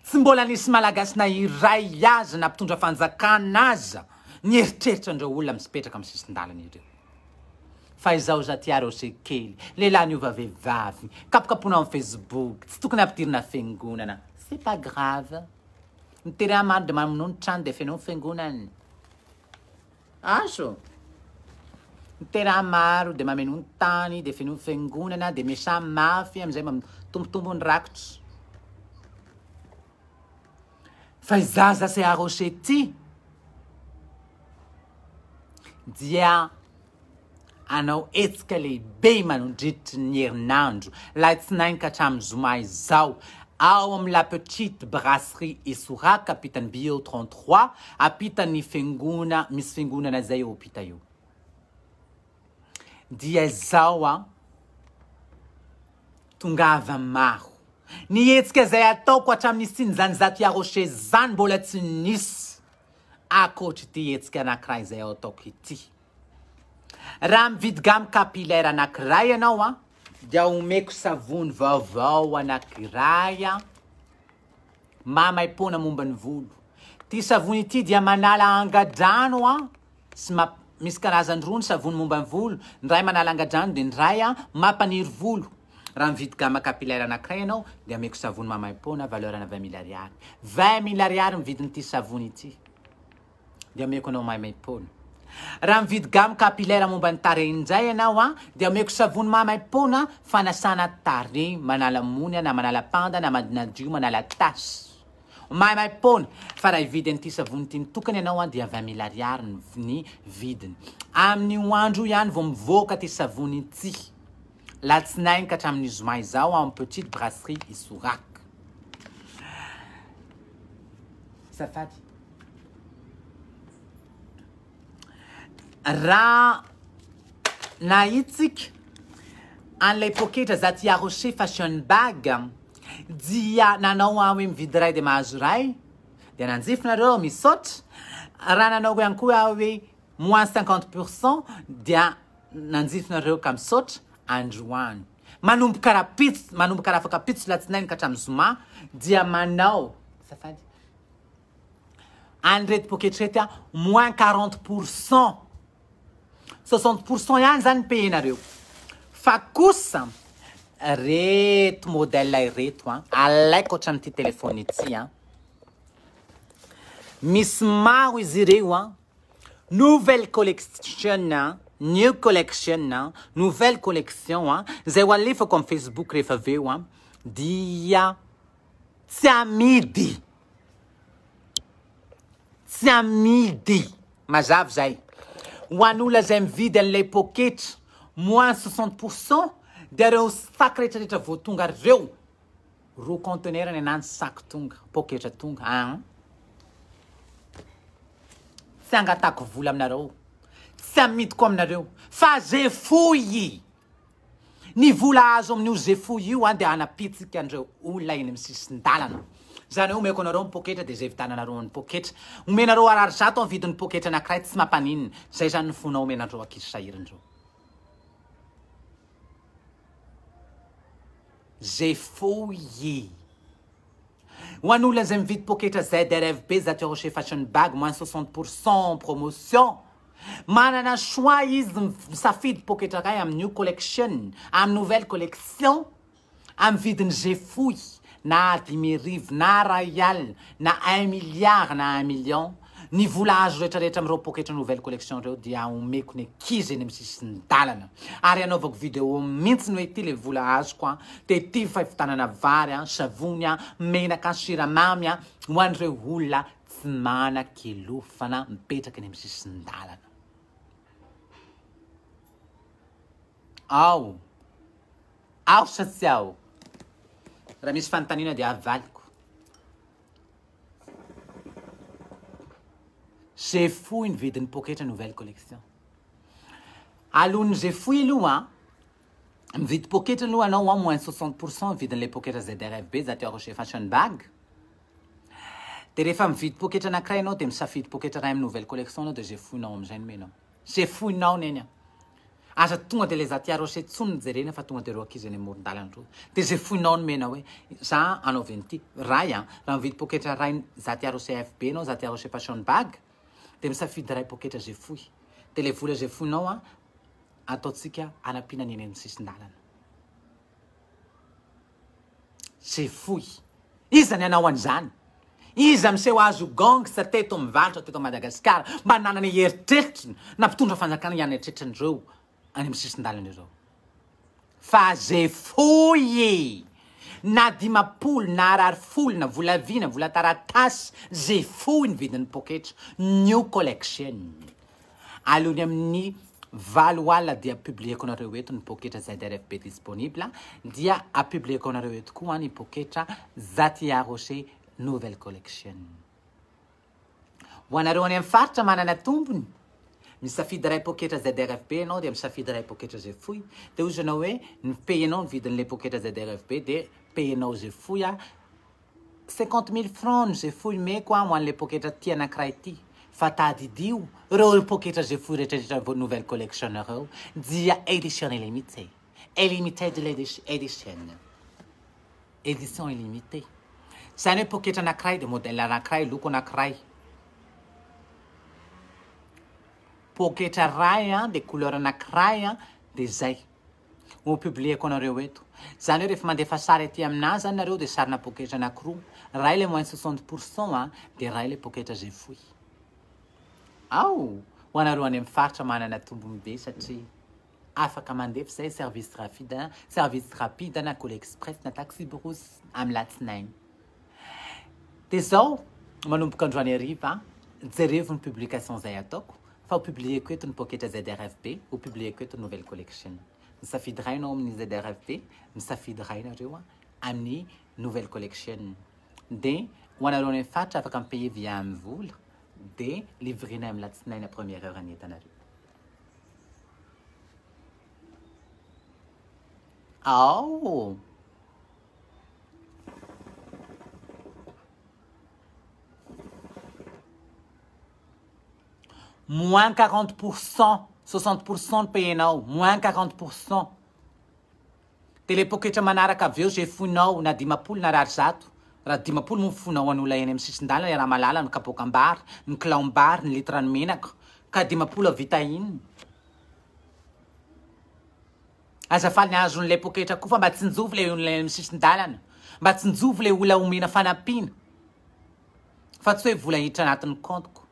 Simbolanis malagas na irayaz na ptunja fanzakanaz. Hier teretana andre wulam petra kam sisindalan revo. Faz ao Zatia Rocher kely, lelany ova vehivavy, kapokapona amin'ny Facebook, tsy tokony ampidirina fiangonana. C'est pas grave. Nitera mande mamono trano de feno fiangonana. Acho. Terá maro de mamenuntani de finu fengunana de mexam mafia mzema tumtumbon ractos faz asa se arrocheti dia ano escalei bem mano dit nirnando lights nine kacham zumai zau aom la petite brasserie isura capitaine bio 33 apitani fenguna mis fenguna na zayo pitayo Diazawa Tungava Maru. Nietske Zayato Quachamnisin Zan Zatia Rocher Zan Bolatinis. A coach Tietske Nakrai Zayotokiti. Ram vidgam capilera Nakraya Noa. Diaumeku Savun Vavawa Nakraya. Mama Ipona Mumban Vulu. Tisavuniti Diamanala Angadanoa. Smap. Misy karazany roa ny savony momba ny volo, ny ray manalanga-drano dia ny ray mampaniry volo. Raha mividy gama capillaire anankiray ianao dia ameko savony mamaipona valeur-na 20 000 €. 20 000 € mividin'ity savony ity. Dia ameko anao mamaipona. Raha mividy gamme capillaire momba ny tarehy indray ianao a dia omeko savony maimaim-pona fanasana tarehy manala mony na manala panda na manadio manala tasy. Maimaim-pona fa raha hividy an'ity savony ity tokony ianao a dia 20 000 € ny vidiny. Amin'io andro ihany vao mivoaka ty savony ity. Latsinainy ka hatramin'ny zoma izao a petite brasserie Isorak. Safady Ra naitsik an le poketra Zatia Rocher fashion bag dia nanao ao mividray de mazuray dia nanjifinareo misot ra nanao ko anku awe moins 50% dia nanjifinareo kamsot andruan manum kara fakapits latinain katamzuma dia manao safadi André poketra moins 40% 60% ihany zany pehinareo. Fa kosa reto modèle ireto a alaiko ohatran'ity telefôny ity a. Misy maro izy ireo a nouvelle collection a zay ho alefako amin'ny Facebook rehefa avy eo a dia tsy amidy mazava zay. Ouanou la zem vide les pockets moins 60% derrière sacré traite votunga reu ro conteneur nenan sac tunga pocket tunga hein sanga tak vula mnaro samit kom naro faze fouyi ni vula azom ni ze fouyi wande ana pitsika ndreo online msis ndalana Zanao me konaro pocket de zevtana na ron pocket umenaro arar jato vidon pocket na krets mapanin zay zany fonao menaro akisairenjo Ze fouillé Wanou les invite pocket ZRFB Zatia Rocher fashion bag moins 60% promotion Manana choix safid pocket kay am new collection am nouvelle collection am vidon ze fouillé Na dimirive, na royal, na 1 milliard, na 1 million. Ni voulage retraite amro pocket nouvelle collection de dia on me connaît qui je n'aime si dalana. Ari novo video mints no etile voulage quoi. Te ti five tanana varia, savunya, mena kashira mamia, wanre hula tsmana kilufana beta kenem si dalana. Au social. Raha misy fantanina dia avaliko. J'ai fou une vidin pocket nouvelle collection. Alun j'ai fou loin. Vide pocket loin non moins 60% vidin les pockets ZRFB Zatia Rocher fashion bag. Téléphone vide pocket na crayon tem sa vide pocket ra une nouvelle collection de j'ai fou non j'aime mais non. J'ai fou non nena. Aza tonga de les Zatia Rocher tsony jerena fa tonga de ro akizy ny moron-dalandro. Te ze foinao mena hoe za anaoventy ray a raha mividy poketra ray Zatia Rocher FB no Zatia Rocher fashion bag de misafidy ray poketra ze foy. Te le vola ze foinao a ataotsika anapina ny amin'ny sisin-dalana. Ze foy. Izy zany anao an'izany. Izy amseho azo gang sa teto amin'ny valitra teto Madagasikara mba nanana ny heritreritriny na mpitondra fanjakana ihany heritreritrindreo. Anim sisin-dalana ireo. Fa ze fouillé. Na dimapoul, na ararifolo, na volavy, na vola taratasy. Ze fouillé ny vidin'ny poketra. New collection. Alony amin'ny 20 000 € dia publieko anareo eto ny poketra ZRFB disponible. Dia apublieko anareo eto koa ny poketra Zatia Rocher nouvelle collection. Ho anareo any amin'ny faritra manana tombony. Misafidy ray poketra ZRFB ianao dia misafidy ray poketra ze foy dia hozy ianao hoe ny payenao ny vidin'ilay poketra ZRFB dia payenao ze foy a 50 000 francs ze foy meko a ho an'ilay poketra ty anankiray ity fa tadidio ireo poketra ze foy rehetrarehetra vao nouvelle collection ireo dia édition illimitée édition illimitée zany hoe poketra anankiray dia modèle anankiray loko anankiray Poketra ray de couleur anankiray de zay ho publieko anareo eto zany hoe rehefa mandefa sary aty aminazy zany nareo de sarina poketra anankiroa ray le moins 60% de ray le poketra ze foy wanaruwa ni mfachamana na tubumbesha chi. Afaka mandefse service rapida na kule express na taxi bus am latsnain. Teso, manum kandwane riva, zerev une publication zayatok, fa publier que ton pocket ZRFP ou publier que ton nouvelle collection. Ça fait drain omni ZRFP, ça fait drain rewa, amni nouvelle collection. De, wanaruwa ni facha afaka payer via amvul, de livrer na am latsnain la première heure en yetanari. Oh. Moins 40%, 60% de pays non, moins 40%. Télépoque de manara cavio, j'ai fou non, na dimapul na rajato, na dimapul mon fou non, on nous l'a énem si chandala, yara malala, on kapocambar, on clambar, on litran menak, kadimapul a vitamine. Aja fal na ajun le poketra kufa batsinzuvle un le msisindalana batsinzuvle ula umina fanapina fatsoe vula itanatin kontko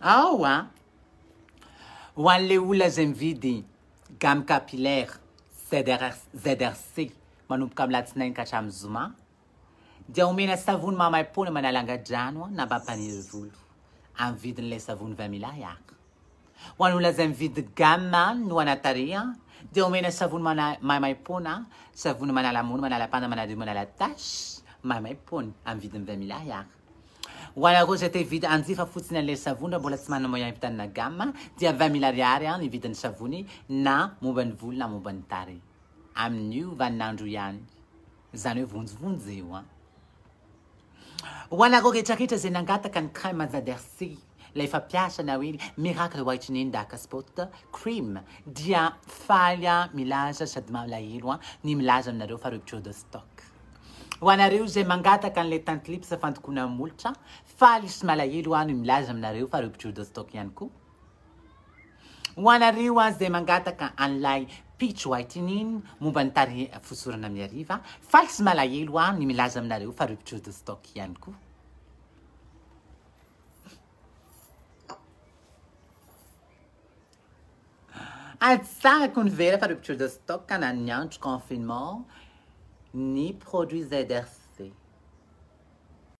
awa wan le ula zemvidi gam capillaire ZRC manupkam latinain kacham zuma Diaumena savun mamai pone manalanga janwa na bapanil vul. Envie de les savun 20 000 ayak. Wanu la zenvide gaman nuanataria. Diaumena savun mamai pona. Savun manalamun manalapana manadu manalatash. Mamai pone envie de 20 000 ayak. Wala rojete vide anzifa futina les savun bolasman moya invitan na gamma. Dia 20 000 ayak ni viden savuni na muban vul na muban tari. Am new van nanduyan. Zanu vunz vunzewa. Wana goge chakita zinangata kan crema zadersi. Leifa piasha na wil miracle whitening dakaspot cream. Dia falha milaja shadma la yilwa ni milaja na rofa rupture de stock. Wana reuze mangata kan letant lips fant kuna mulcha. Falish mala yilwa ni milaja na rofa rupture de stock yanku. Wana reuze mangata kan anlai pitch whitening mubantari fusura na miariva fals malayelwa ni milazam na leo farupture de stock yanku at sa kun vera farupture de stock kana nyanch confinement ni produit ZRC